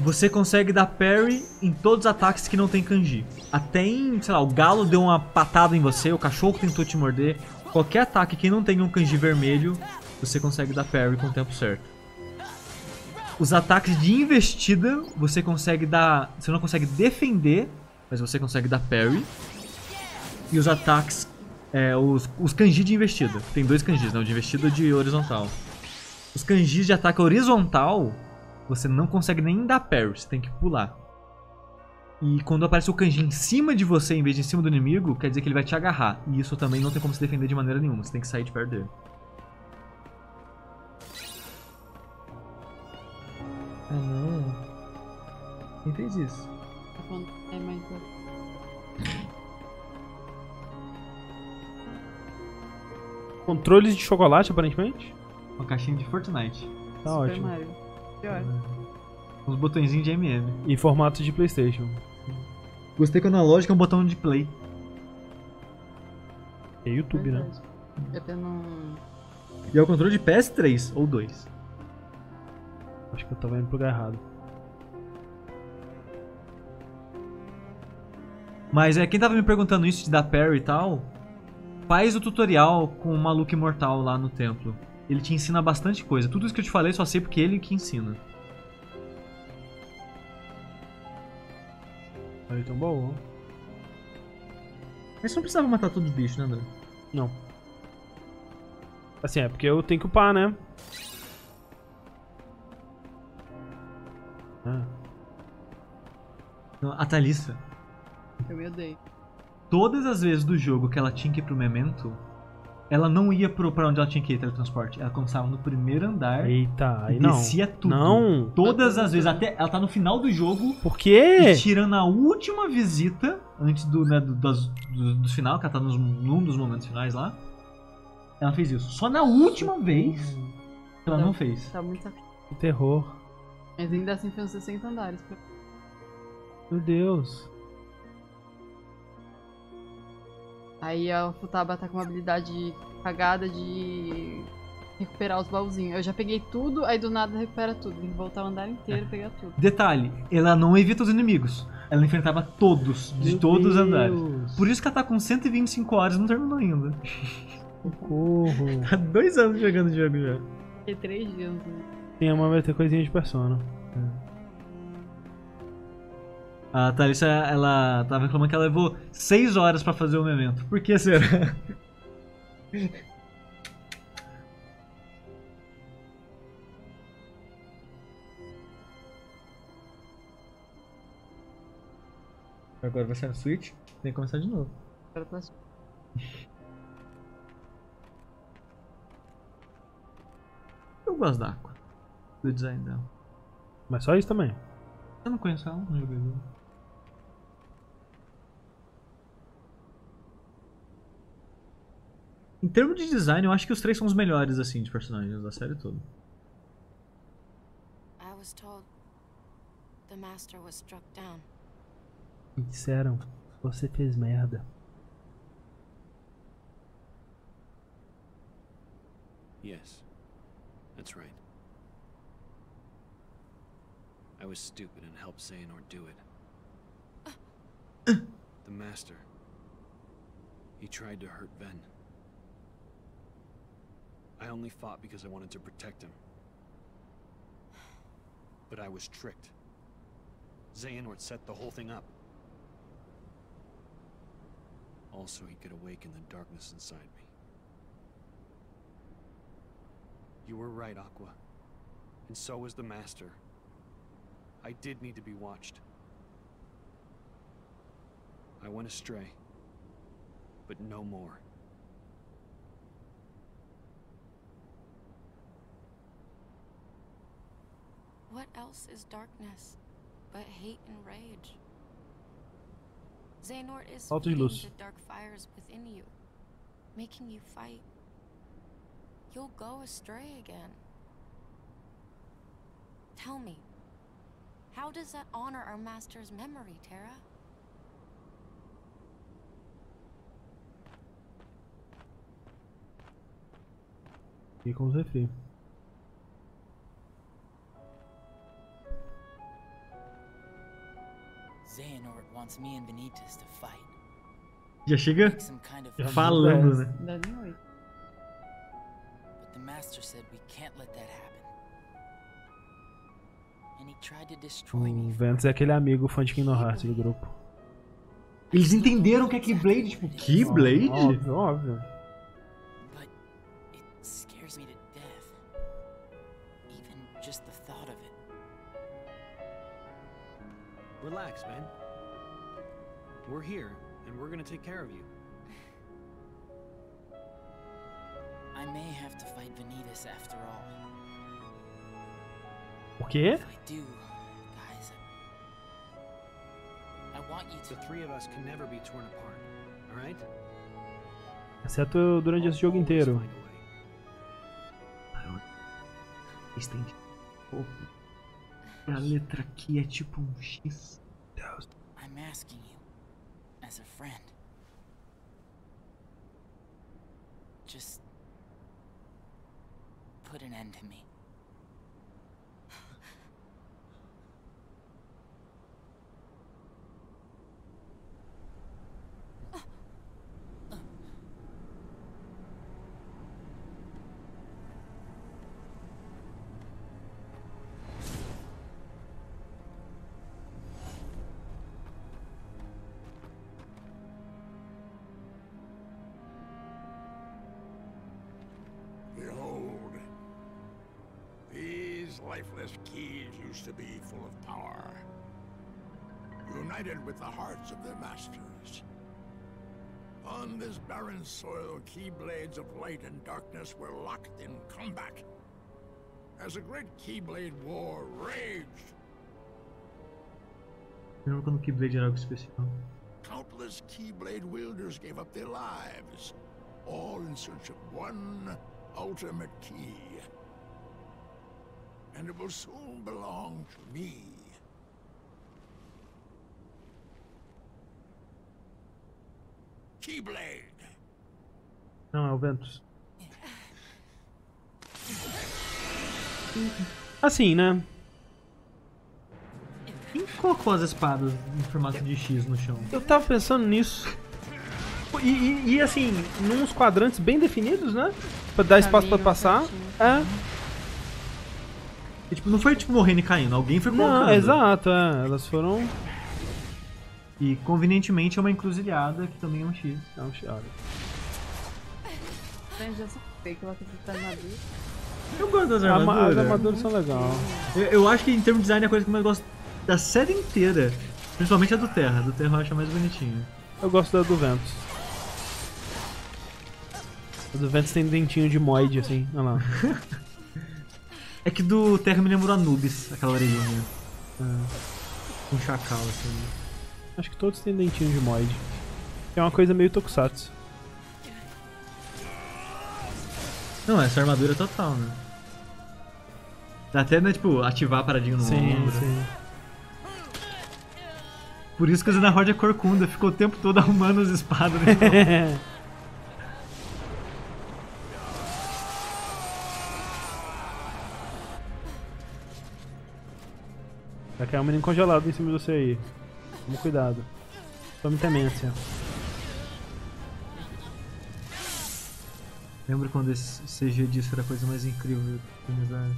Você consegue dar parry em todos os ataques que não tem kanji. Até em, sei lá, o galo deu uma patada em você, o cachorro tentou te morder. Qualquer ataque que não tenha um kanji vermelho, você consegue dar parry com o tempo certo. Os ataques de investida, você consegue dar. Você não consegue defender. Mas você consegue dar parry. E os ataques, é, os, os kanji de investida. Tem dois kanjis, não, de investida e de horizontal. Os kanjis de ataque horizontal, você não consegue nem dar parry, você tem que pular. E quando aparece o kanji em cima de você, em vez de em cima do inimigo, quer dizer que ele vai te agarrar. E isso também não tem como se defender de maneira nenhuma, você tem que sair de perto dele. Ah não. Quem fez isso? É mais bom. Controles de chocolate, aparentemente? Uma caixinha de Fortnite. Tá Super ótimo. Mario. Pior. Uns botõezinhos de M M. E formato de PlayStation. Sim. Gostei que o analógico é um botão de play. É YouTube, né? Eu até não... E é o controle de P S três ou dois. Acho que eu tava indo pro lugar errado. Mas é, quem tava me perguntando isso de dar parry e tal, faz o tutorial com o maluco imortal lá no templo. Ele te ensina bastante coisa. Tudo isso que eu te falei só sei porque ele que ensina. Olha, tão bom. Mas você não precisava matar todos os bichos, né, André? Não. Assim, é porque eu tenho que upar, né? Ah. Então, a Thalissa. Eu me odeio. Todas as vezes do jogo que ela tinha que ir pro Memento, ela não ia pro, pra onde ela tinha que ir, teletransporte. Ela começava no primeiro andar. Eita, e não. Descia tudo. Não. Todas as vezes, até ela tá no final do jogo. Por quê? E tirando a última visita, antes do, né, do, das, do, do final, que ela tá nos, num dos momentos finais lá. Ela fez isso. Só na última vez que ela não, não fez. Tá muito... Que terror. Mas ainda assim foi uns sessenta andares. Meu Deus. Aí a Futaba tá com uma habilidade cagada de recuperar os baúzinhos. Eu já peguei tudo, aí do nada recupera tudo. Tem que voltar o andar inteiro e pegar tudo. Detalhe, ela não evita os inimigos. Ela enfrentava todos, de Meu todos Deus. Os andares. Por isso que ela tá com cento e vinte e cinco horas e não terminou ainda. Socorro. Tá dois anos jogando o jogo já. Tem três dias. Né? Tem uma vai ter coisinha de persona. É. A Thalissa, ela tava reclamando que ela levou seis horas pra fazer o Memento. Por que será? Agora vai sair no Switch, tem que começar de novo. Eu gosto da Aqua, do design dela. Mas só isso também? Eu não conheço ela, não joguei. Em termos de design, eu acho que os três são os melhores, assim, de personagens da série toda. Me disseram, você fez merda. Yes, that's right. I was stupid and helped Xehanort do it. The master. He tried to hurt Ven. I only fought because I wanted to protect him. But I was tricked. Xehanort set the whole thing up. Also, he could awaken the darkness inside me. You were right, Aqua. And so was the master. I did need to be watched. I went astray. But no more. What else is darkness but hate and rage? Xehanort is feeding the dark fires within you, making you fight. You'll go astray again. Tell me, how does that honor our master's memory, Terra? E com os refri. Já chega falando, né? The master said we can't let that happen. And he tried to destroy me. O Ventus é aquele amigo fã de Kingdom Hearts do grupo. Eles entenderam o que é Keyblade, tipo, Keyblade? Óbvio, óbvio. But it scares me to death. Even just the thought of it. Relax, man. We're here, and we're gonna take care of you. I may have to fight Vanitas after all. Okay. If I do, guys, I want you to... The three of us can never be torn apart, all right? Exceto durante esse jogo inteiro. Estende. A letra aqui é tipo um X. I'm asking you as a friend. Just put an end to me. Lifeless keys used to be full of power, united with the hearts of their masters. On this barren soil, keyblades of light and darkness were locked in combat, as a great Keyblade War raged. Countless Keyblade wielders gave up their lives, all in search of one ultimate key. And it will soon belong to me. Keyblade. Não, é o Ventus. Assim, né? Quem colocou as espadas em formato de X no chão? Eu tava pensando nisso. E, e, e assim, nos quadrantes bem definidos, né? Pra dar espaço pra passar. É. E, tipo, não foi tipo morrendo e caindo, alguém foi colocando. Não, exato, é. Elas foram... E convenientemente é uma encruzilhada, que também é um X. É um X, olha. Eu gosto das armaduras. As armaduras são legais. Eu, eu acho que em termos de design é a coisa que eu mais gosto da série inteira. Principalmente a do Terra, a do Terra eu acho mais bonitinha. Eu gosto da do Ventus. A do Ventus tem dentinho de moid, assim, olha lá. É que do Terra me lembrou Anubis, aquela orelhinha. É. Um chacal, assim. Acho que todos têm dentinho de moid. É uma coisa meio tokusatsu. Não, essa armadura é total, né? Dá até, né, tipo, ativar a paradinha no ombro. Sim, sim. Por isso que a Xehanort é corcunda, ficou o tempo todo arrumando as espadas, né? Vai cair um menino congelado em cima de você aí. Toma cuidado. Tome temência. Lembro quando esse C G disso era a coisa mais incrível que amizade.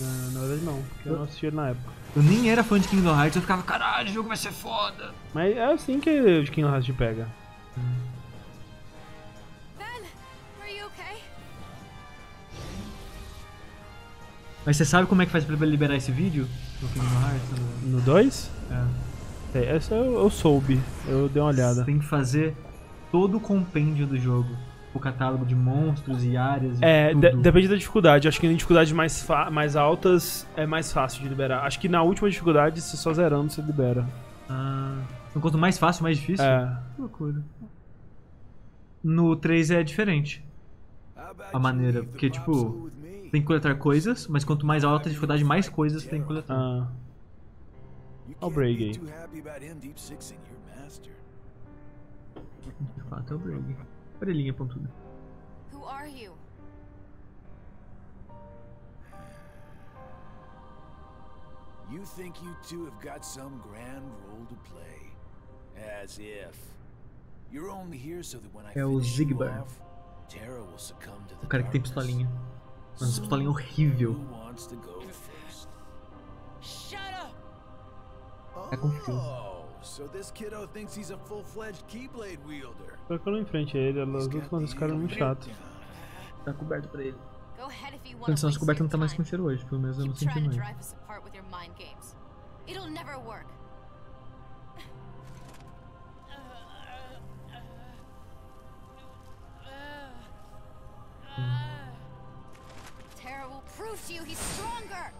Ah, na verdade não, porque eu, eu não assistia na época. Eu nem era fã de Kingdom Hearts, eu ficava, caralho, o jogo vai ser foda! Mas é assim que o Kingdom Hearts te pega. Hum. Mas você sabe como é que faz pra liberar esse vídeo? No Kingdom Hearts? No dois? É. é. Essa eu, eu soube, eu dei uma olhada. Você tem que fazer todo o compêndio do jogo. O catálogo de monstros e áreas e é, tudo. Depende da dificuldade. Acho que em dificuldades mais, mais altas é mais fácil de liberar. Acho que na última dificuldade, se só zerando, você libera. Ah, então quanto mais fácil, mais difícil? É. Que loucura. No três é diferente a maneira, porque tipo... tem que coletar coisas, mas quanto mais alta a dificuldade, mais coisas tem que coletar. Ah. É o Brave. De fato é o Brave. Orelhinha pontuda. You think you two have got some grand role to play? As if. You're only here so that when I finish you off, Terra will succumb to the darkness. O cara que tem pistolinha. Mas essa pistolinha é horrível. É confuso. Só que eu não enfrente ele, as últimas esse cara é muito chato. Tá coberto pra ele. Pensando, as cobertas não tá mais com cheiro hoje, pelo menos eu não senti mais. Hum. Prove to you he's stronger.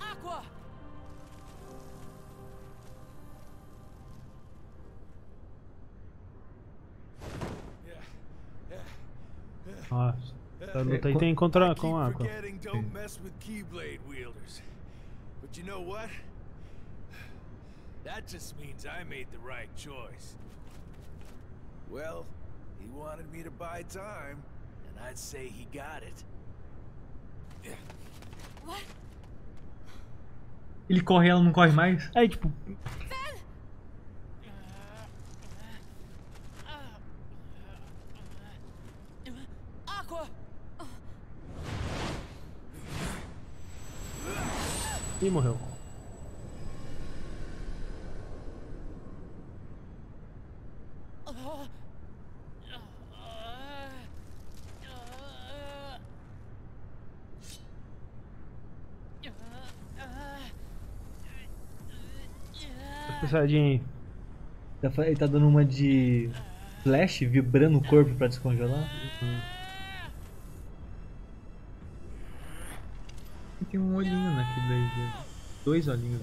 Aqua. Ah, tem que encontrar com a Aqua. Don't mess with Keyblade wielders. But you know what? That just means I made the right choice. Well, he wanted me to buy time, and I'd say he got it. Ele corre e ela não corre mais? É tipo. Ih, morreu. Ele tá dando uma de flash, vibrando o corpo pra descongelar. Uhum. E tem um olhinho naquele daí. Dois olhinhos.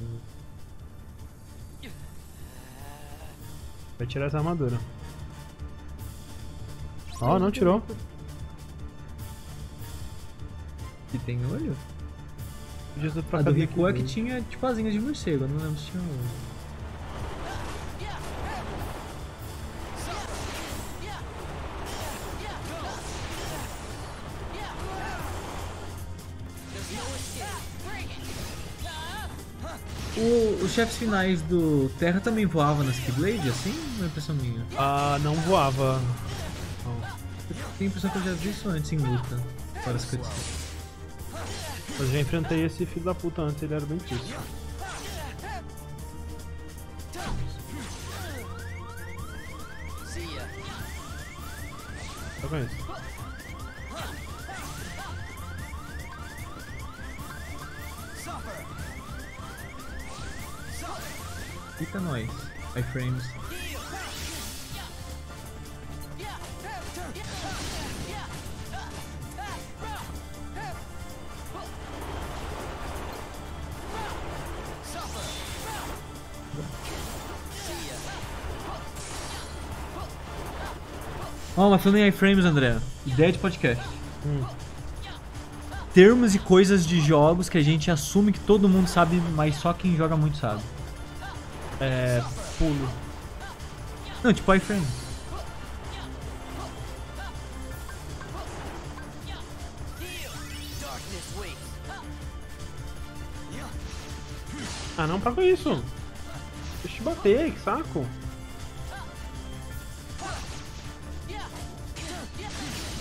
Vai tirar essa armadura. Ó, oh, não tirou. E tem olho? A do Rico é que tinha tipo asinhas de morcego, não lembro se tinha olho. O, os chefes finais do Terra também voavam nas Keyblade, assim? Não é impressão minha? Ah, não voava. Oh. Tem a impressão que eu já vi isso antes em luta. Para as cutscenes. Eu já enfrentei esse filho da puta antes, ele era bem difícil. Tá vendo? Eita nós, iframes. Ó, oh, mas falando em iframes, André, ideia de podcast. Hum. Termos e coisas de jogos que a gente assume que todo mundo sabe, mas só quem joga muito sabe. É... pulo. Não, tipo iframe. Ah, não, para com isso. Deixa te bater, que saco.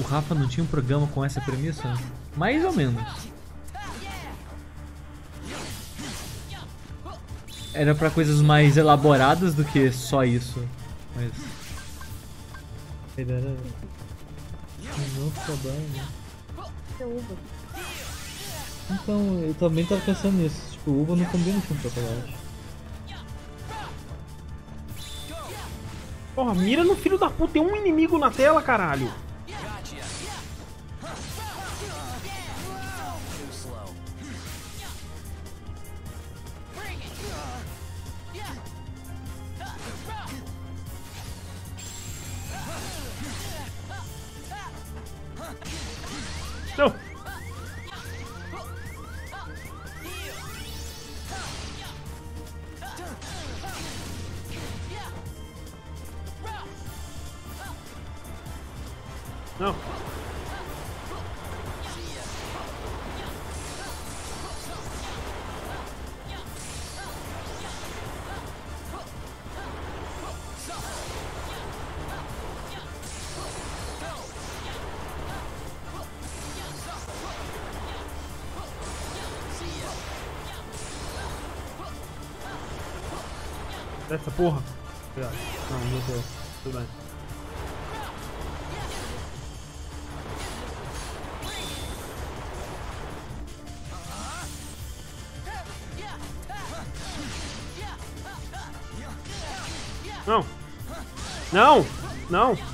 O Rafa não tinha um programa com essa premissa? Mais ou menos. Era pra coisas mais elaboradas do que só isso. Mas... ele era... um novo trabalho, né? Então, eu também tava pensando nisso. Tipo, o Uba não combina com o chocolate. Porra, mira no filho da puta, tem um inimigo na tela, caralho. Não. Essa porra. Não, meu Deus. Tudo bem. Não! Não! Não!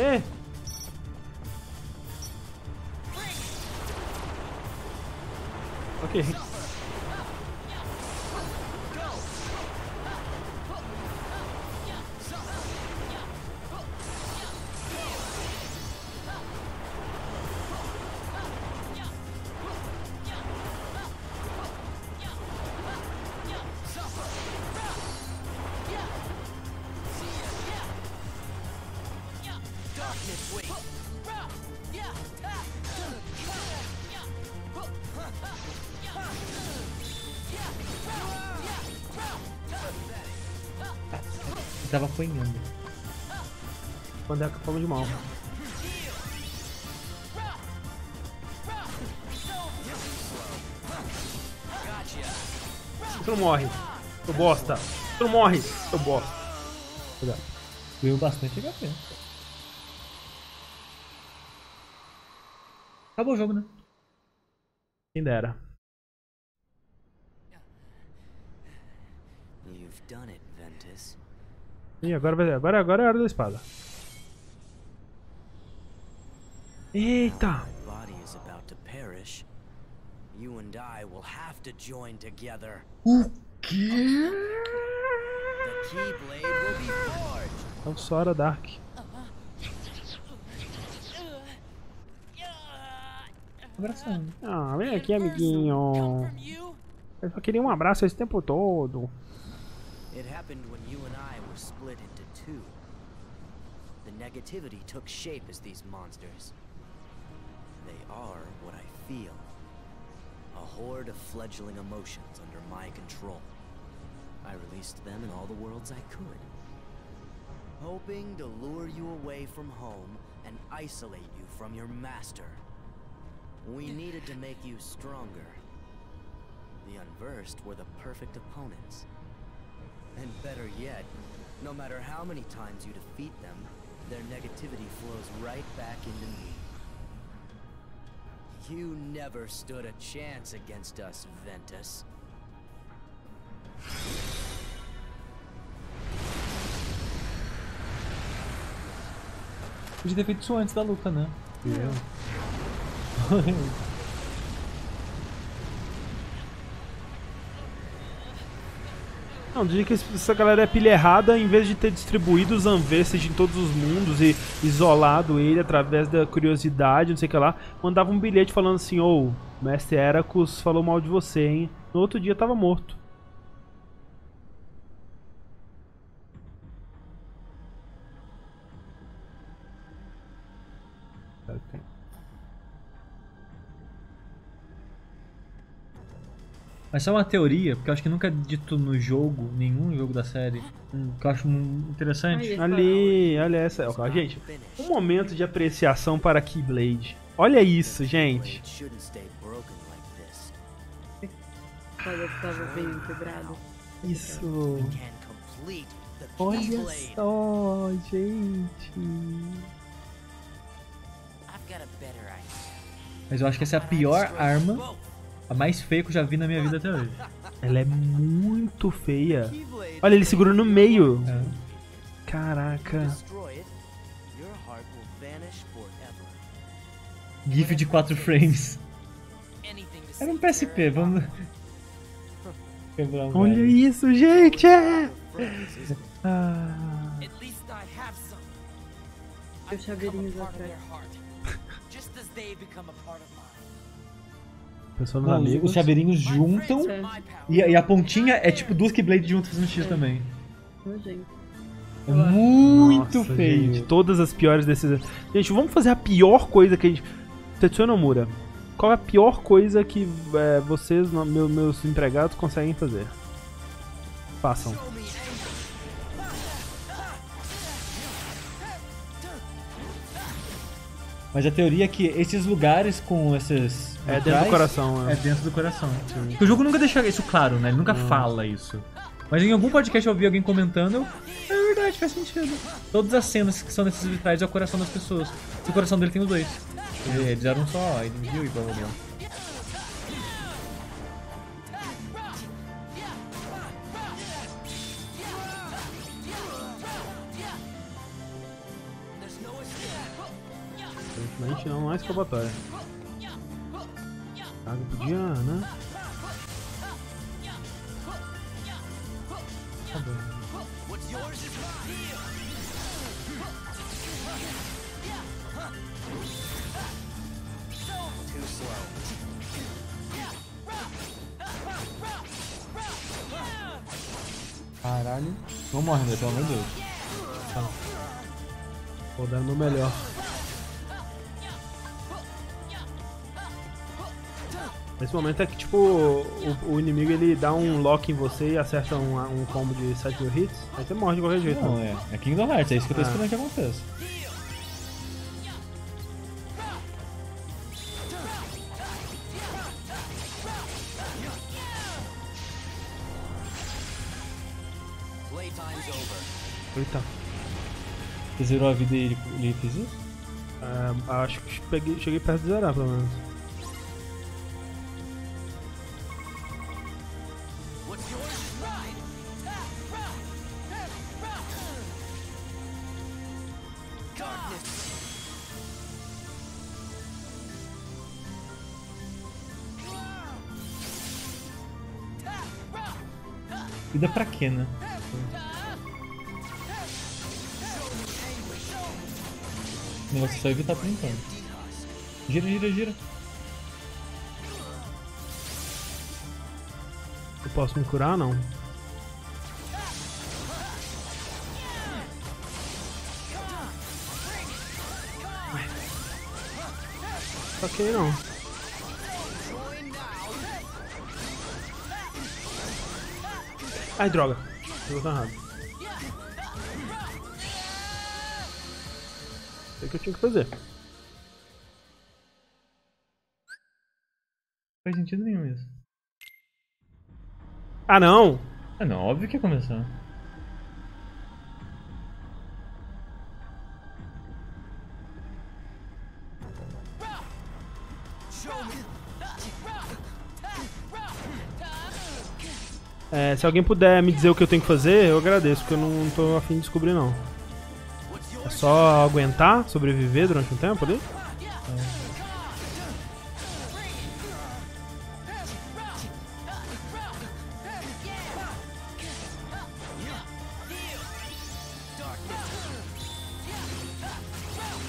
É. Ok. Eu tava apanhando. Quando é que eu falo de mal. Tu não morre. Tu bosta. Tu não morre. Tu bosta. Cuidado. Doeu bastante H P. Acabou o jogo, né? Quem dera. You've done it, Ventus. Ih, agora vai agora, agora é a hora da espada. Eita! O quê? É o Sora Dark. Abraçando. Ah, vem aqui, amiguinho. Eu só queria um abraço esse tempo todo. It happened when you and I were split into two. The negativity took shape as these monsters. They are what I feel. A horde of fledgling emotions under my control. I released them in all the worlds I could. Hoping to lure you away from home and isolate you from your master. We needed to make you stronger. The unversed were the perfect opponents. And better yet, no matter how many times you defeat them, their negativity flows right back into me. You never stood a chance against us, Ventus. Podia ter feito isso antes da luta, né? Eu. Não, dizem que essa galera é pilha errada, em vez de ter distribuído os Unversed em todos os mundos e isolado ele através da curiosidade, não sei o que lá, mandava um bilhete falando assim, ô, oh, mestre Eraqus falou mal de você, hein? No outro dia tava morto. Mas só uma teoria, porque eu acho que nunca é dito no jogo, nenhum jogo da série, que eu acho interessante. Ali, olha essa. Gente, um momento de apreciação para Keyblade. Olha isso, gente. Isso. Olha só, gente. Mas eu acho que essa é a pior arma, a mais feia que eu já vi na minha vida até hoje. Ela é muito feia. Olha, ele segura no meio. É. Caraca. GIF de quatro frames. Era um P S P, vamos... Olha isso, gente! Ah. Eu chaveirinho lá atrás. Não, os chaveirinhos juntam e, e a pontinha é tipo duas Keyblades juntas fazendo X é. também. É muito Nossa, feio. Gente, todas as piores decisões. Gente, vamos fazer a pior coisa que a gente... Tetsuya Nomura, qual é a pior coisa que é, vocês, meu, meus empregados, conseguem fazer? Façam. Mas a teoria é que esses lugares com esses... É dentro do coração. É, é dentro do coração. Sim. O jogo nunca deixa isso claro, né? Ele nunca hum. fala isso. Mas em algum podcast eu ouvi alguém comentando, eu... é verdade, faz sentido. Todas as cenas que são nesses vitrais é o coração das pessoas. E o coração dele tem os dois. Eles eram só inimigo e blá blá blá. Aparentemente não é escapatória. Água podia, né? Tá bem. Caralho. Não morre, né? Pelo amor de Deus. Tá. Vou dar o meu melhor. Nesse momento é que tipo, o, o inimigo ele dá um lock em você e acerta um, um combo de sete mil hits, aí você morre de qualquer jeito. Não, né? é, é Kingdom Hearts, é isso que eu tô esperando ah. que aconteça. Eita. Você zerou a vida e ele, ele fez isso? Ah, acho que peguei, cheguei perto de zerar, pelo menos. Vida pra quê, né? O negócio é só evitar por enquanto. Gira, gira, gira. Eu posso me curar ou não? Ok, não. Ai, droga. Eu vou errado. É o que eu tinha que fazer. Não faz sentido nenhum isso. Ah, não! Ah, não. Óbvio que ia começar. É, se alguém puder me dizer o que eu tenho que fazer, eu agradeço, porque eu não tô afim de descobrir, não. É só aguentar, sobreviver durante um tempo ali? É.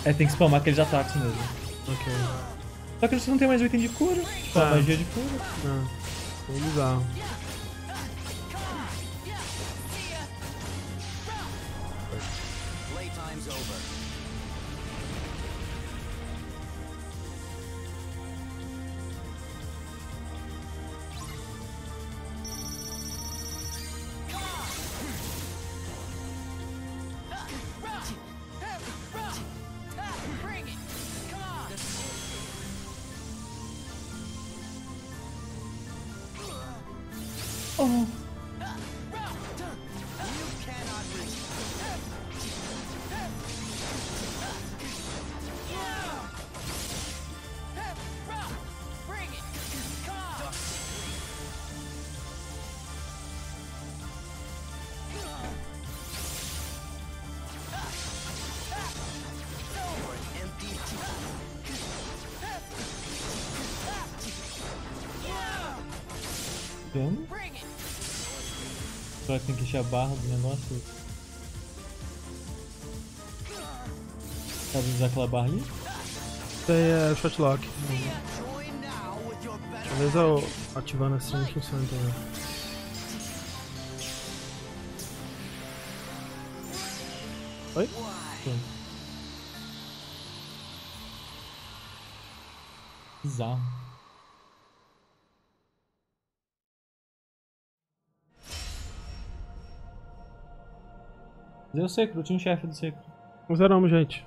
É, tem que spamar aqueles ataques mesmo. Ok. Só que você não tem mais o item de cura. Só ah. magia de cura. Ah. Foi bizarro. Oh. Vendo? Só que tem que encher a barra do negócio. Sabe usar aquela barra ali? Tem a uh, shotlock. Talvez eu ativando assim não funciona também. Oi? Sim. Bizarro. Mas eu sei, eu tinha um chefe do Sekiro. Mas era homem, gente.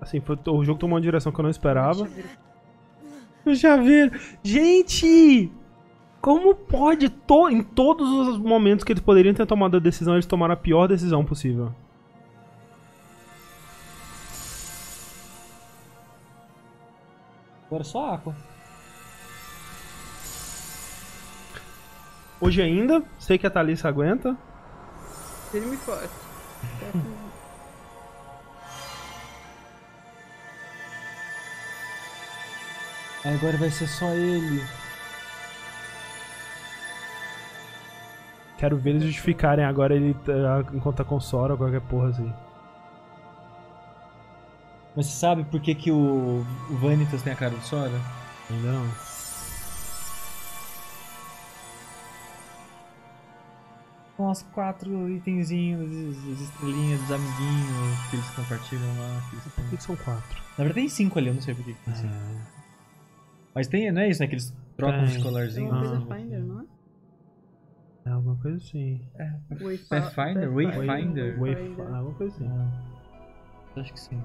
Assim, foi, o jogo tomou uma direção que eu não esperava. Eu já vi. Gente! Como pode? To, em todos os momentos que eles poderiam ter tomado a decisão, eles tomaram a pior decisão possível. Agora é só Aqua. Hoje ainda, sei que a Thalissa aguenta. Ele me forte. Agora vai ser só ele. Quero ver eles justificarem agora ele enquanto tá com Sora ou qualquer porra assim. Mas você sabe por que, que o, o Vanitas tem a cara do Sora? Ainda não. Com os quatro itenzinhos, as estrelinhas dos amiguinhos que eles compartilham lá. Que eles... Por que são quatro? Na verdade tem cinco ali, eu não sei por que tem cinco. É. Mas tem, não é isso, né? Que eles trocam os colorzinhos. É uma coisa Finder, não é? É alguma coisa assim. É. Pathfinder? Wayfinder? Wayfinder. É alguma coisa assim. É. Acho que sim.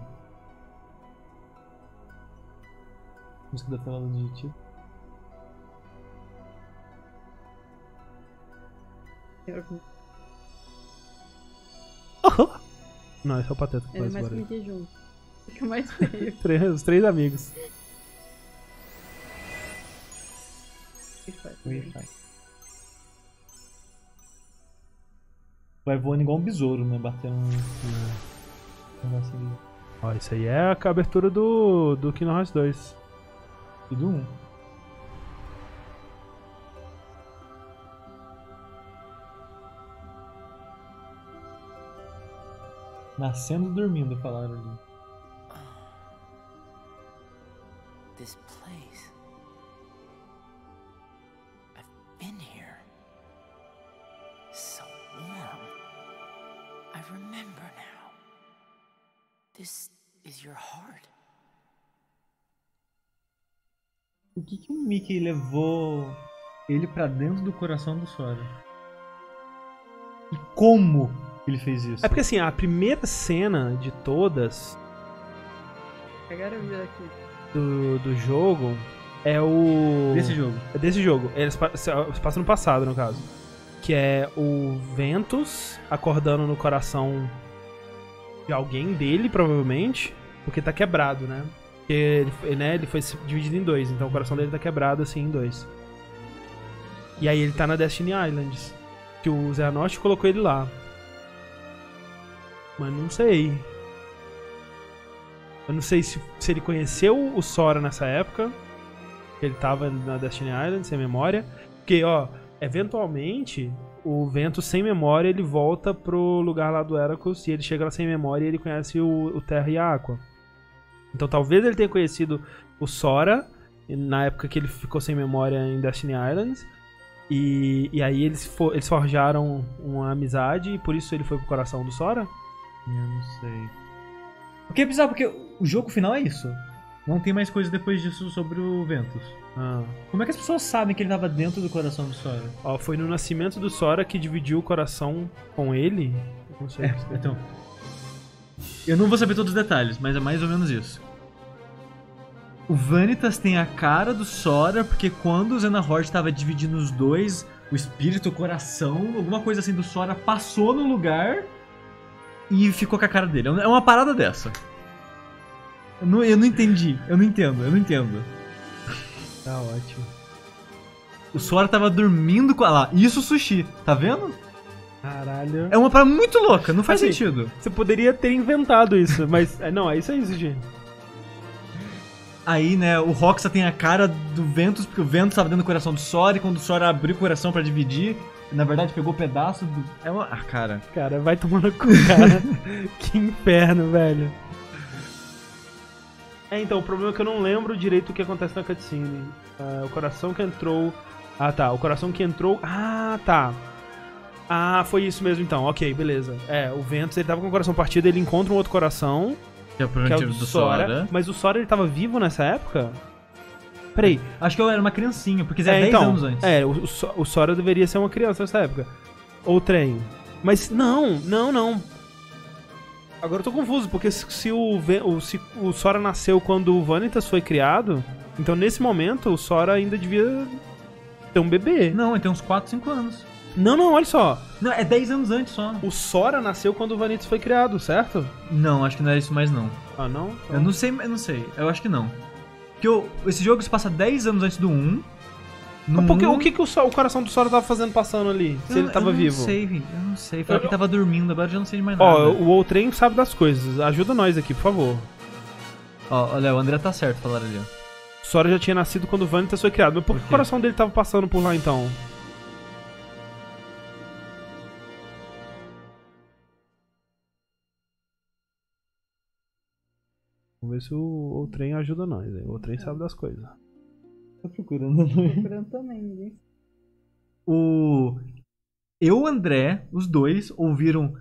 Música da tela do digitivo. Não, é só o Pateta que faz mais barulho. Ele mais junto. Fica mais feio. três, os três amigos. Vai voando igual um besouro, né? Batendo um... Ó, isso aí é a abertura do, do Kingdom Hearts dois. E do um. Nascendo dormindo, falaram ali. Oh, this place. I've been here. So warm. I remember now. This is your heart. Por que que o Mickey levou ele pra dentro do coração do Sora? E como? Ele fez isso. É porque assim, a primeira cena de todas do, do jogo é o... Desse jogo. É desse jogo. Eles passam no passado, no caso. Que é o Ventus acordando no coração de alguém dele, provavelmente. Porque tá quebrado, né? Ele, né, ele foi dividido em dois, então o coração dele tá quebrado assim em dois. E aí ele tá na Destiny Islands, que o Xehanort colocou ele lá. Mas não sei. Eu não sei se, se ele conheceu o Sora nessa época. Ele tava na Destiny Island, sem memória. Porque, ó, eventualmente o Ventus sem memória, ele volta pro lugar lá do Eraqus e ele chega lá sem memória e ele conhece o, o Terra e a Aqua. Então talvez ele tenha conhecido o Sora na época que ele ficou sem memória em Destiny Island. E, e aí eles, for, eles forjaram uma amizade e por isso ele foi pro coração do Sora? Eu não sei. O que é bizarro, porque o jogo final é isso. Não tem mais coisa depois disso sobre o Ventus. Ah. Como é que as pessoas sabem que ele estava dentro do coração do Sora? Ó, foi no nascimento do Sora que dividiu o coração com ele? Não sei. É, então. Eu não vou saber todos os detalhes, mas é mais ou menos isso. O Vanitas tem a cara do Sora, porque quando o Xehanort estava dividindo os dois, o espírito, o coração, alguma coisa assim do Sora passou no lugar e ficou com a cara dele. É uma parada dessa. Eu não, eu não entendi, eu não entendo, eu não entendo. Tá ótimo. O Sora tava dormindo com a... lá, isso sushi, tá vendo? Caralho. É uma parada muito louca, não faz assim, sentido. Você poderia ter inventado isso, mas... não, é isso aí, G. Aí, né, o Roxas tem a cara do Ventus, porque o Ventus tava dentro do coração do Sora, e quando o Sora abriu o coração pra dividir, na verdade pegou um pedaço do... é uma... ah, cara. Cara, vai tomando cu, cara. Que inferno, velho. É, então, o problema é que eu não lembro direito o que acontece na cutscene. Uh, o coração que entrou... ah, tá. O coração que entrou... ah, tá. Ah, foi isso mesmo, então. Ok, beleza. É, o Ventus, ele tava com o coração partido, ele encontra um outro coração... que é o prometido do Sora. Mas o Sora, ele tava vivo nessa época? Peraí. Acho que eu era uma criancinha, porque é, é dez então, anos antes. É, o, o Sora deveria ser uma criança nessa época. Ou trem. Mas não, não, não. Agora eu tô confuso, porque se o, se o Sora nasceu quando o Vanitas foi criado, então nesse momento o Sora ainda devia ter um bebê. Não, ele tem uns quatro, cinco anos. Não, não, olha só. Não, é dez anos antes só. O Sora nasceu quando o Vanitas foi criado, certo? Não, acho que não é isso mais não. Ah, não? Então... eu não sei, eu não sei. Eu acho que não. Porque eu, esse jogo se passa dez anos antes do um. No porque, um... o que, que o, o coração do Sora tava fazendo passando ali? Se eu, ele tava eu não vivo? Não sei, eu não sei. Foi eu... que tava dormindo, agora eu já não sei de mais nada. Ó, o Outrem sabe das coisas. Ajuda nós aqui, por favor. Ó, olha, o André tá certo, falaram ali, ó. O Sora já tinha nascido quando o Vanitas foi criado. Mas por, por que o coração dele tava passando por lá então? Vamos ver se o, o trem ajuda nós. Hein? O trem sabe das coisas. Tá procurando, né? Tô procurando também, ninguém. O... eu e o André, os dois, ouviram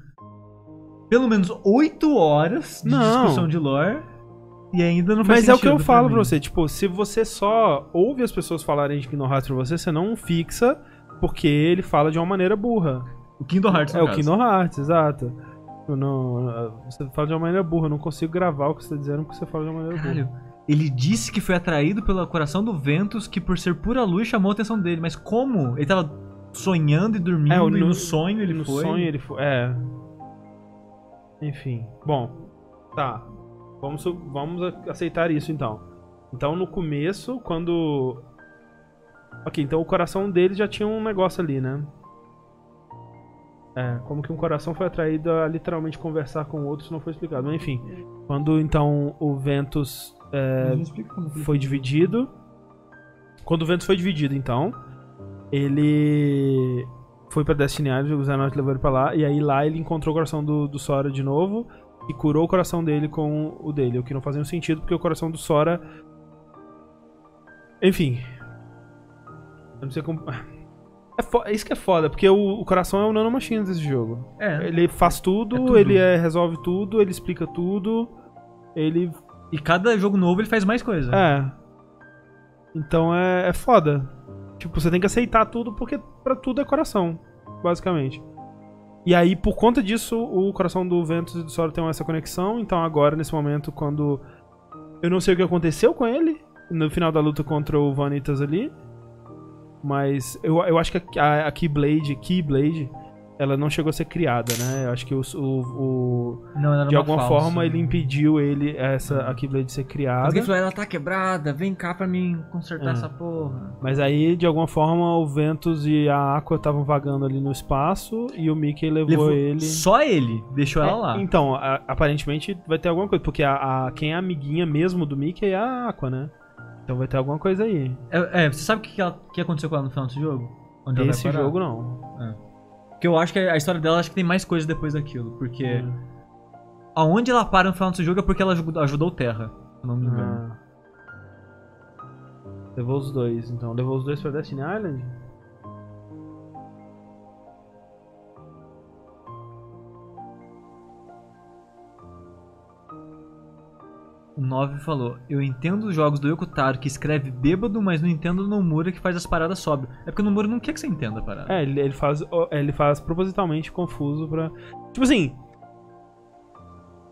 pelo menos oito horas de não. discussão de lore e ainda não faz Mas sentido. Mas é o que eu pra falo mim. pra você. Tipo, se você só ouve as pessoas falarem de Kingdom Hearts pra você, você não fixa porque ele fala de uma maneira burra. O Kingdom Hearts, É, o caso. Kingdom Hearts, exato. Não, você fala de uma maneira burra, eu não consigo gravar o que você tá dizendo porque você fala de uma maneira Caralho, burra. Ele disse que foi atraído pelo coração do Ventus, que por ser pura luz chamou a atenção dele, mas como? Ele tava sonhando e dormindo, é, no, e no sonho ele no foi? No sonho ele foi, é. Enfim, bom, tá, vamos, vamos aceitar isso então. Então no começo, quando... ok, então o coração dele já tinha um negócio ali, né? É, como que um coração foi atraído a literalmente conversar com outros, não foi explicado. Mas enfim, quando então o Ventus é, foi dividido, quando o Ventus foi dividido, então ele foi pra Destiny Island, o Xehanort levou ele pra lá, e aí lá ele encontrou o coração do, do Sora de novo e curou o coração dele com o dele, o que não fazia sentido porque o coração do Sora... enfim, eu não sei como... é foda, isso que é foda, porque o, o coração é o nanomachine desse jogo. É. Ele faz tudo, é tudo. ele é, resolve tudo, ele explica tudo, ele... e cada jogo novo ele faz mais coisa. É. Então é, é foda. Tipo, você tem que aceitar tudo porque pra tudo é coração, basicamente. E aí, por conta disso, o coração do Ventus e do Sora tem essa conexão, então agora, nesse momento, quando... eu não sei o que aconteceu com ele, no final da luta contra o Vanitas ali, mas eu, eu acho que a, a Keyblade, Keyblade, ela não chegou a ser criada, né? Eu acho que o, o, o não, ela de alguma falsa, forma né? ele impediu ele essa a Keyblade ser criada. Porque ele falou, ela tá quebrada, vem cá pra mim consertar é. essa porra. Mas aí, de alguma forma, o Ventus e a Aqua estavam vagando ali no espaço e o Mickey levou, levou ele. Só ele deixou é, ela lá. Então, a, aparentemente vai ter alguma coisa, porque a, a, quem é a amiguinha mesmo do Mickey é a Aqua, né? Então vai ter alguma coisa aí. É, é você sabe o que, que, que aconteceu com ela no final desse jogo? Onde Esse jogo não. É. Porque eu acho que a história dela acho que tem mais coisa depois daquilo. Porque hum. aonde ela para no final desse jogo é porque ela ajudou o Terra, se não me engano. Ah. Levou os dois, então. Levou os dois pra Destiny Island? O nove falou, eu entendo os jogos do Yokotaro que escreve bêbado, mas não entendo o Nomura que faz as paradas sóbrio. É porque o Nomura não quer que você entenda a parada. É, ele, ele, faz, ele faz propositalmente confuso pra... Tipo assim...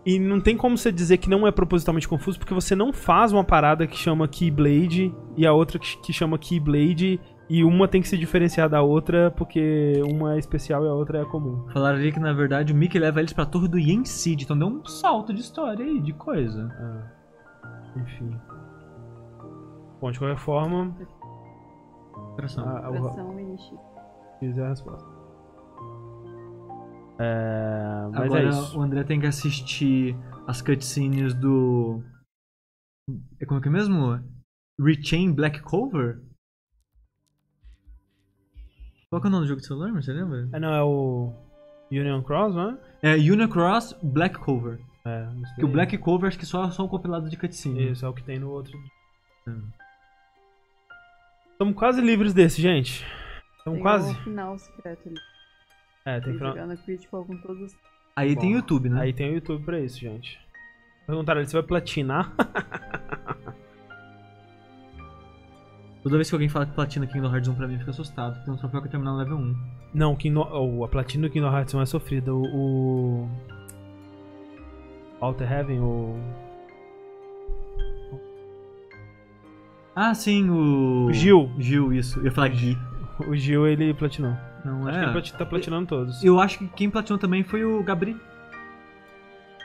E não tem como você dizer que não é propositalmente confuso, porque você não faz uma parada que chama Keyblade e a outra que, que chama Keyblade, e uma tem que se diferenciar da outra, porque uma é especial e a outra é comum. Falaram ali que, na verdade, o Mickey leva eles pra torre do Yensid, então deu um salto de história aí, de coisa. Ah, enfim. Bom, de qualquer forma... Tração. Ah, o... Fiz a resposta. É, mas agora é isso. O André tem que assistir as cutscenes do... Como é que é mesmo? Rechain Black Clover? Qual que é o nome do jogo de celular, você lembra? É, não, é o Union Cross, né? É, Union Cross Black Clover. É, que o Black Clover acho que só, só um compilado de cutscene. Isso, é o que tem no outro. Hum. Estamos quase livres desse, gente. Estamos quase. O final secreto ali. É, tem final... com todos... Aí Bom, tem YouTube, né? Aí tem o YouTube pra isso, gente. Perguntaram ali, você vai platinar? Toda vez que alguém fala que platina Kingdom Hearts um pra mim, fica assustado. Tem um troféu que é terminar no level um. Não, Kingdom... oh, a platina do Kingdom Hearts um é sofrida. O... o... Outer Heaven, o... Ah, sim, o... o Gil. Gil, isso. Eu ia falar Gui. O Gil, ele platinou. Não acho é. que tá platinando todos. Eu acho que quem platinou também foi o Gabri.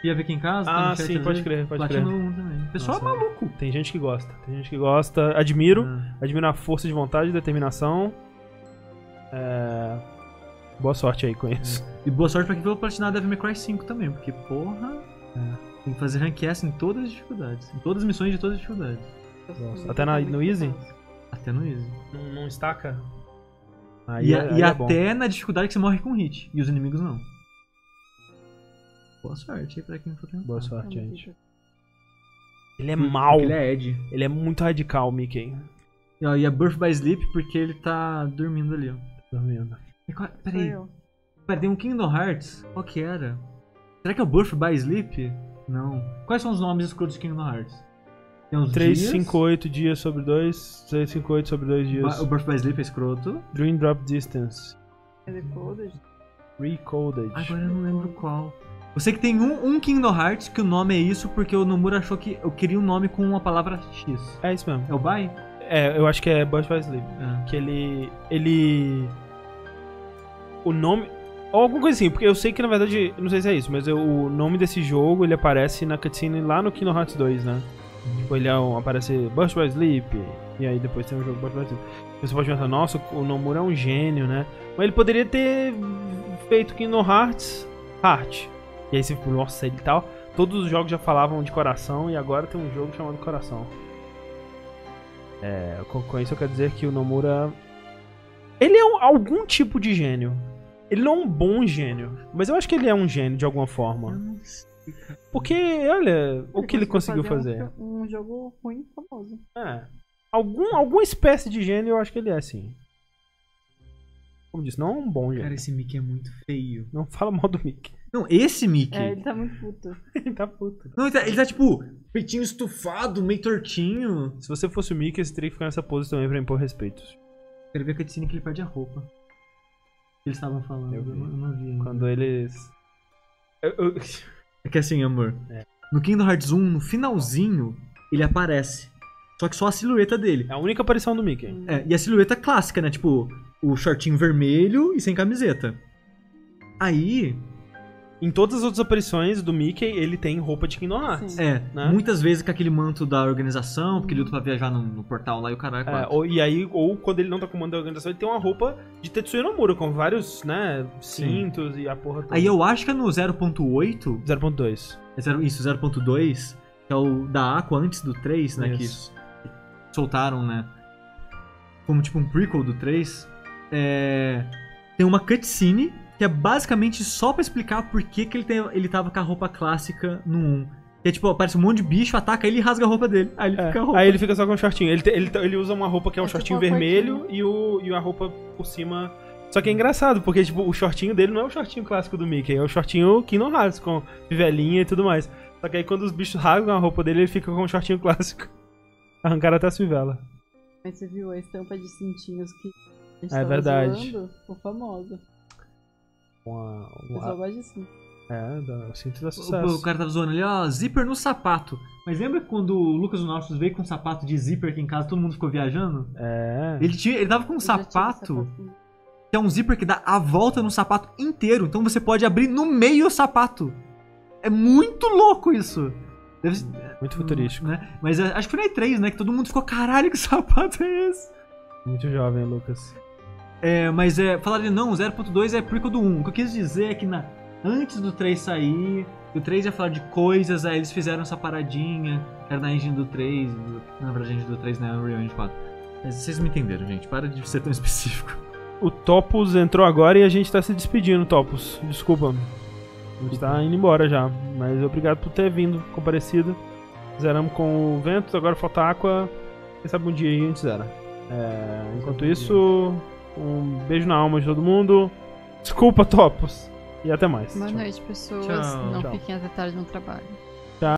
Ia ver aqui em casa? Ah, sim, trazer. pode crer, pode platinou crer. Um também. O pessoal Nossa, é maluco. Tem gente que gosta, tem gente que gosta. Admiro, ah. admiro a força de vontade e determinação. É... Boa sorte aí com isso. É. E boa sorte pra quem foi platinar Devil May Cry cinco também, porque porra... É. Tem que fazer rank S em todas as dificuldades, em todas as missões de todas as dificuldades. Nossa. Até na, no Easy? Até no Easy. Não, não estaca? Aí e é, aí e é até bom. Na dificuldade que você morre com hit. E os inimigos não. Boa sorte aí pra quem for tentar. Boa sorte, é gente. Ele é mau. Ele é Ed. Ele é muito radical, Mickey. E, ó, e é Birth by Sleep porque ele tá dormindo ali, ó. Dormindo. Qual, peraí. Peraí, tem um Kingdom Hearts? Qual que era? Será que é o Birth by Sleep? Não. Quais são os nomes escuros de Kingdom Hearts? Tem uns três, cinco, oito dias sobre dois. três, cinco, oito sobre dois dias. O Birth by Sleep é escroto. Dream Drop Distance. É Recoded? Recoded. Agora eu não lembro qual. Eu sei que tem um, um Kingdom Hearts que o nome é isso porque o Nomura achou que eu queria um nome com uma palavra X. É isso mesmo. É o Bai? É, eu acho que é Birth by Sleep. É. Que ele... Ele... O nome... Ou alguma coisa assim, porque eu sei que na verdade... Não sei se é isso, mas eu, o nome desse jogo ele aparece na cutscene lá no Kingdom Hearts dois, né? Tipo, ele é um, aparece Birth by Sleep, e aí depois tem o jogo Birth by Sleep. Você pode pensar, nossa, o Nomura é um gênio, né? Mas ele poderia ter feito Kingdom Hearts, Heart. E aí você falou, nossa, ele tal. Todos os jogos já falavam de coração, e agora tem um jogo chamado Coração. É, com, com isso eu quero dizer que o Nomura... Ele é um, algum tipo de gênio. Ele não é um bom gênio, mas eu acho que ele é um gênio de alguma forma. Porque, olha, o que ele conseguiu fazer. fazer. Um, um jogo ruim famoso. É. Algum, alguma espécie de gênio eu acho que ele é, sim. Como disse, não é um bom gênio. Cara, esse Mickey é muito feio. Não fala mal do Mickey. Não, esse Mickey. É, ele tá muito puto. ele tá puto. Não, ele tá, ele tá tipo, peitinho estufado, meio tortinho. Se você fosse o Mickey, você teria que ficar nessa pose também pra impor respeito. Quero ver a cutscene que ele perde a roupa. Eles estavam falando. Eu, eu não vi. Ainda. Quando eles. Eu, eu... É que assim, amor, é. No Kingdom Hearts um, no finalzinho, ele aparece. Só que só a silhueta dele. É a única aparição do Mickey. É, e a silhueta clássica, né? Tipo, o shortinho vermelho e sem camiseta. Aí... Em todas as outras aparições do Mickey, ele tem roupa de Kingdom Hearts. Sim. É, né? Muitas vezes com aquele manto da organização, porque ele luta pra viajar no, no portal lá e o caralho. É, ou, e aí, ou quando ele não tá com o manto da organização, ele tem uma roupa de Tetsuya Nomura, com vários, né, cintos Sim. e a porra toda. Aí eu acho que é no zero ponto oito... zero ponto dois. É zero, isso, zero ponto dois, que é o da Aqua antes do três, né, isso. que soltaram, né, como tipo um prequel do três. É, tem uma cutscene... que é basicamente só pra explicar por que, que ele, tem, ele tava com a roupa clássica no um. Que é tipo, aparece um monte de bicho, ataca ele e rasga a roupa dele. Aí ele é, fica a roupa. Aí ele fica só com um shortinho. Ele, ele, ele usa uma roupa que é um é shortinho tipo vermelho e, o, e a roupa por cima. Só que é engraçado, porque tipo, o shortinho dele não é o shortinho clássico do Mickey, é o shortinho Kingdom Hearts, com fivelinha e tudo mais. Só que aí quando os bichos rasgam a roupa dele, ele fica com um shortinho clássico. Arrancaram até a fivela. Mas você viu a estampa de cintinhos que a gente é tava verdade. Zoando? Ficou famosa. Uma, uma... O pessoal gosta de cinto. É, o cinto dá sucesso. O, o cara tava zoando ali, ó, zíper no sapato. Mas lembra quando o Lucas Unautos veio com um sapato de zíper aqui em casa, todo mundo ficou viajando? É. Ele, tinha, ele tava com um sapato que é um zíper que dá a volta no sapato inteiro. Então você pode abrir no meio o sapato. É muito louco isso. Deve ser, muito futurístico. Né? Mas acho que foi na E três, né? Que todo mundo ficou, caralho, que sapato é esse? Muito jovem, Lucas. É, mas é, falaram de não, zero ponto dois é prequel do um. O que eu quis dizer é que na, antes do três sair, o três ia falar de coisas, aí eles fizeram essa paradinha, que era na engine do três, do, na verdade a engine do três, né? Unreal Engine quatro. Mas vocês me entenderam, gente. Para de ser tão específico. O Topos entrou agora e a gente tá se despedindo, Topos. Desculpa. A gente tá indo embora já, mas obrigado por ter vindo, comparecido. Zeramos com o Ventus, agora falta Aqua. Quem sabe um dia aí a gente zera. É, enquanto isso, um beijo na alma de todo mundo. Desculpa, Topos. E até mais. Boa noite, pessoas. Tchau. Não Tchau. Fiquem até tarde no trabalho.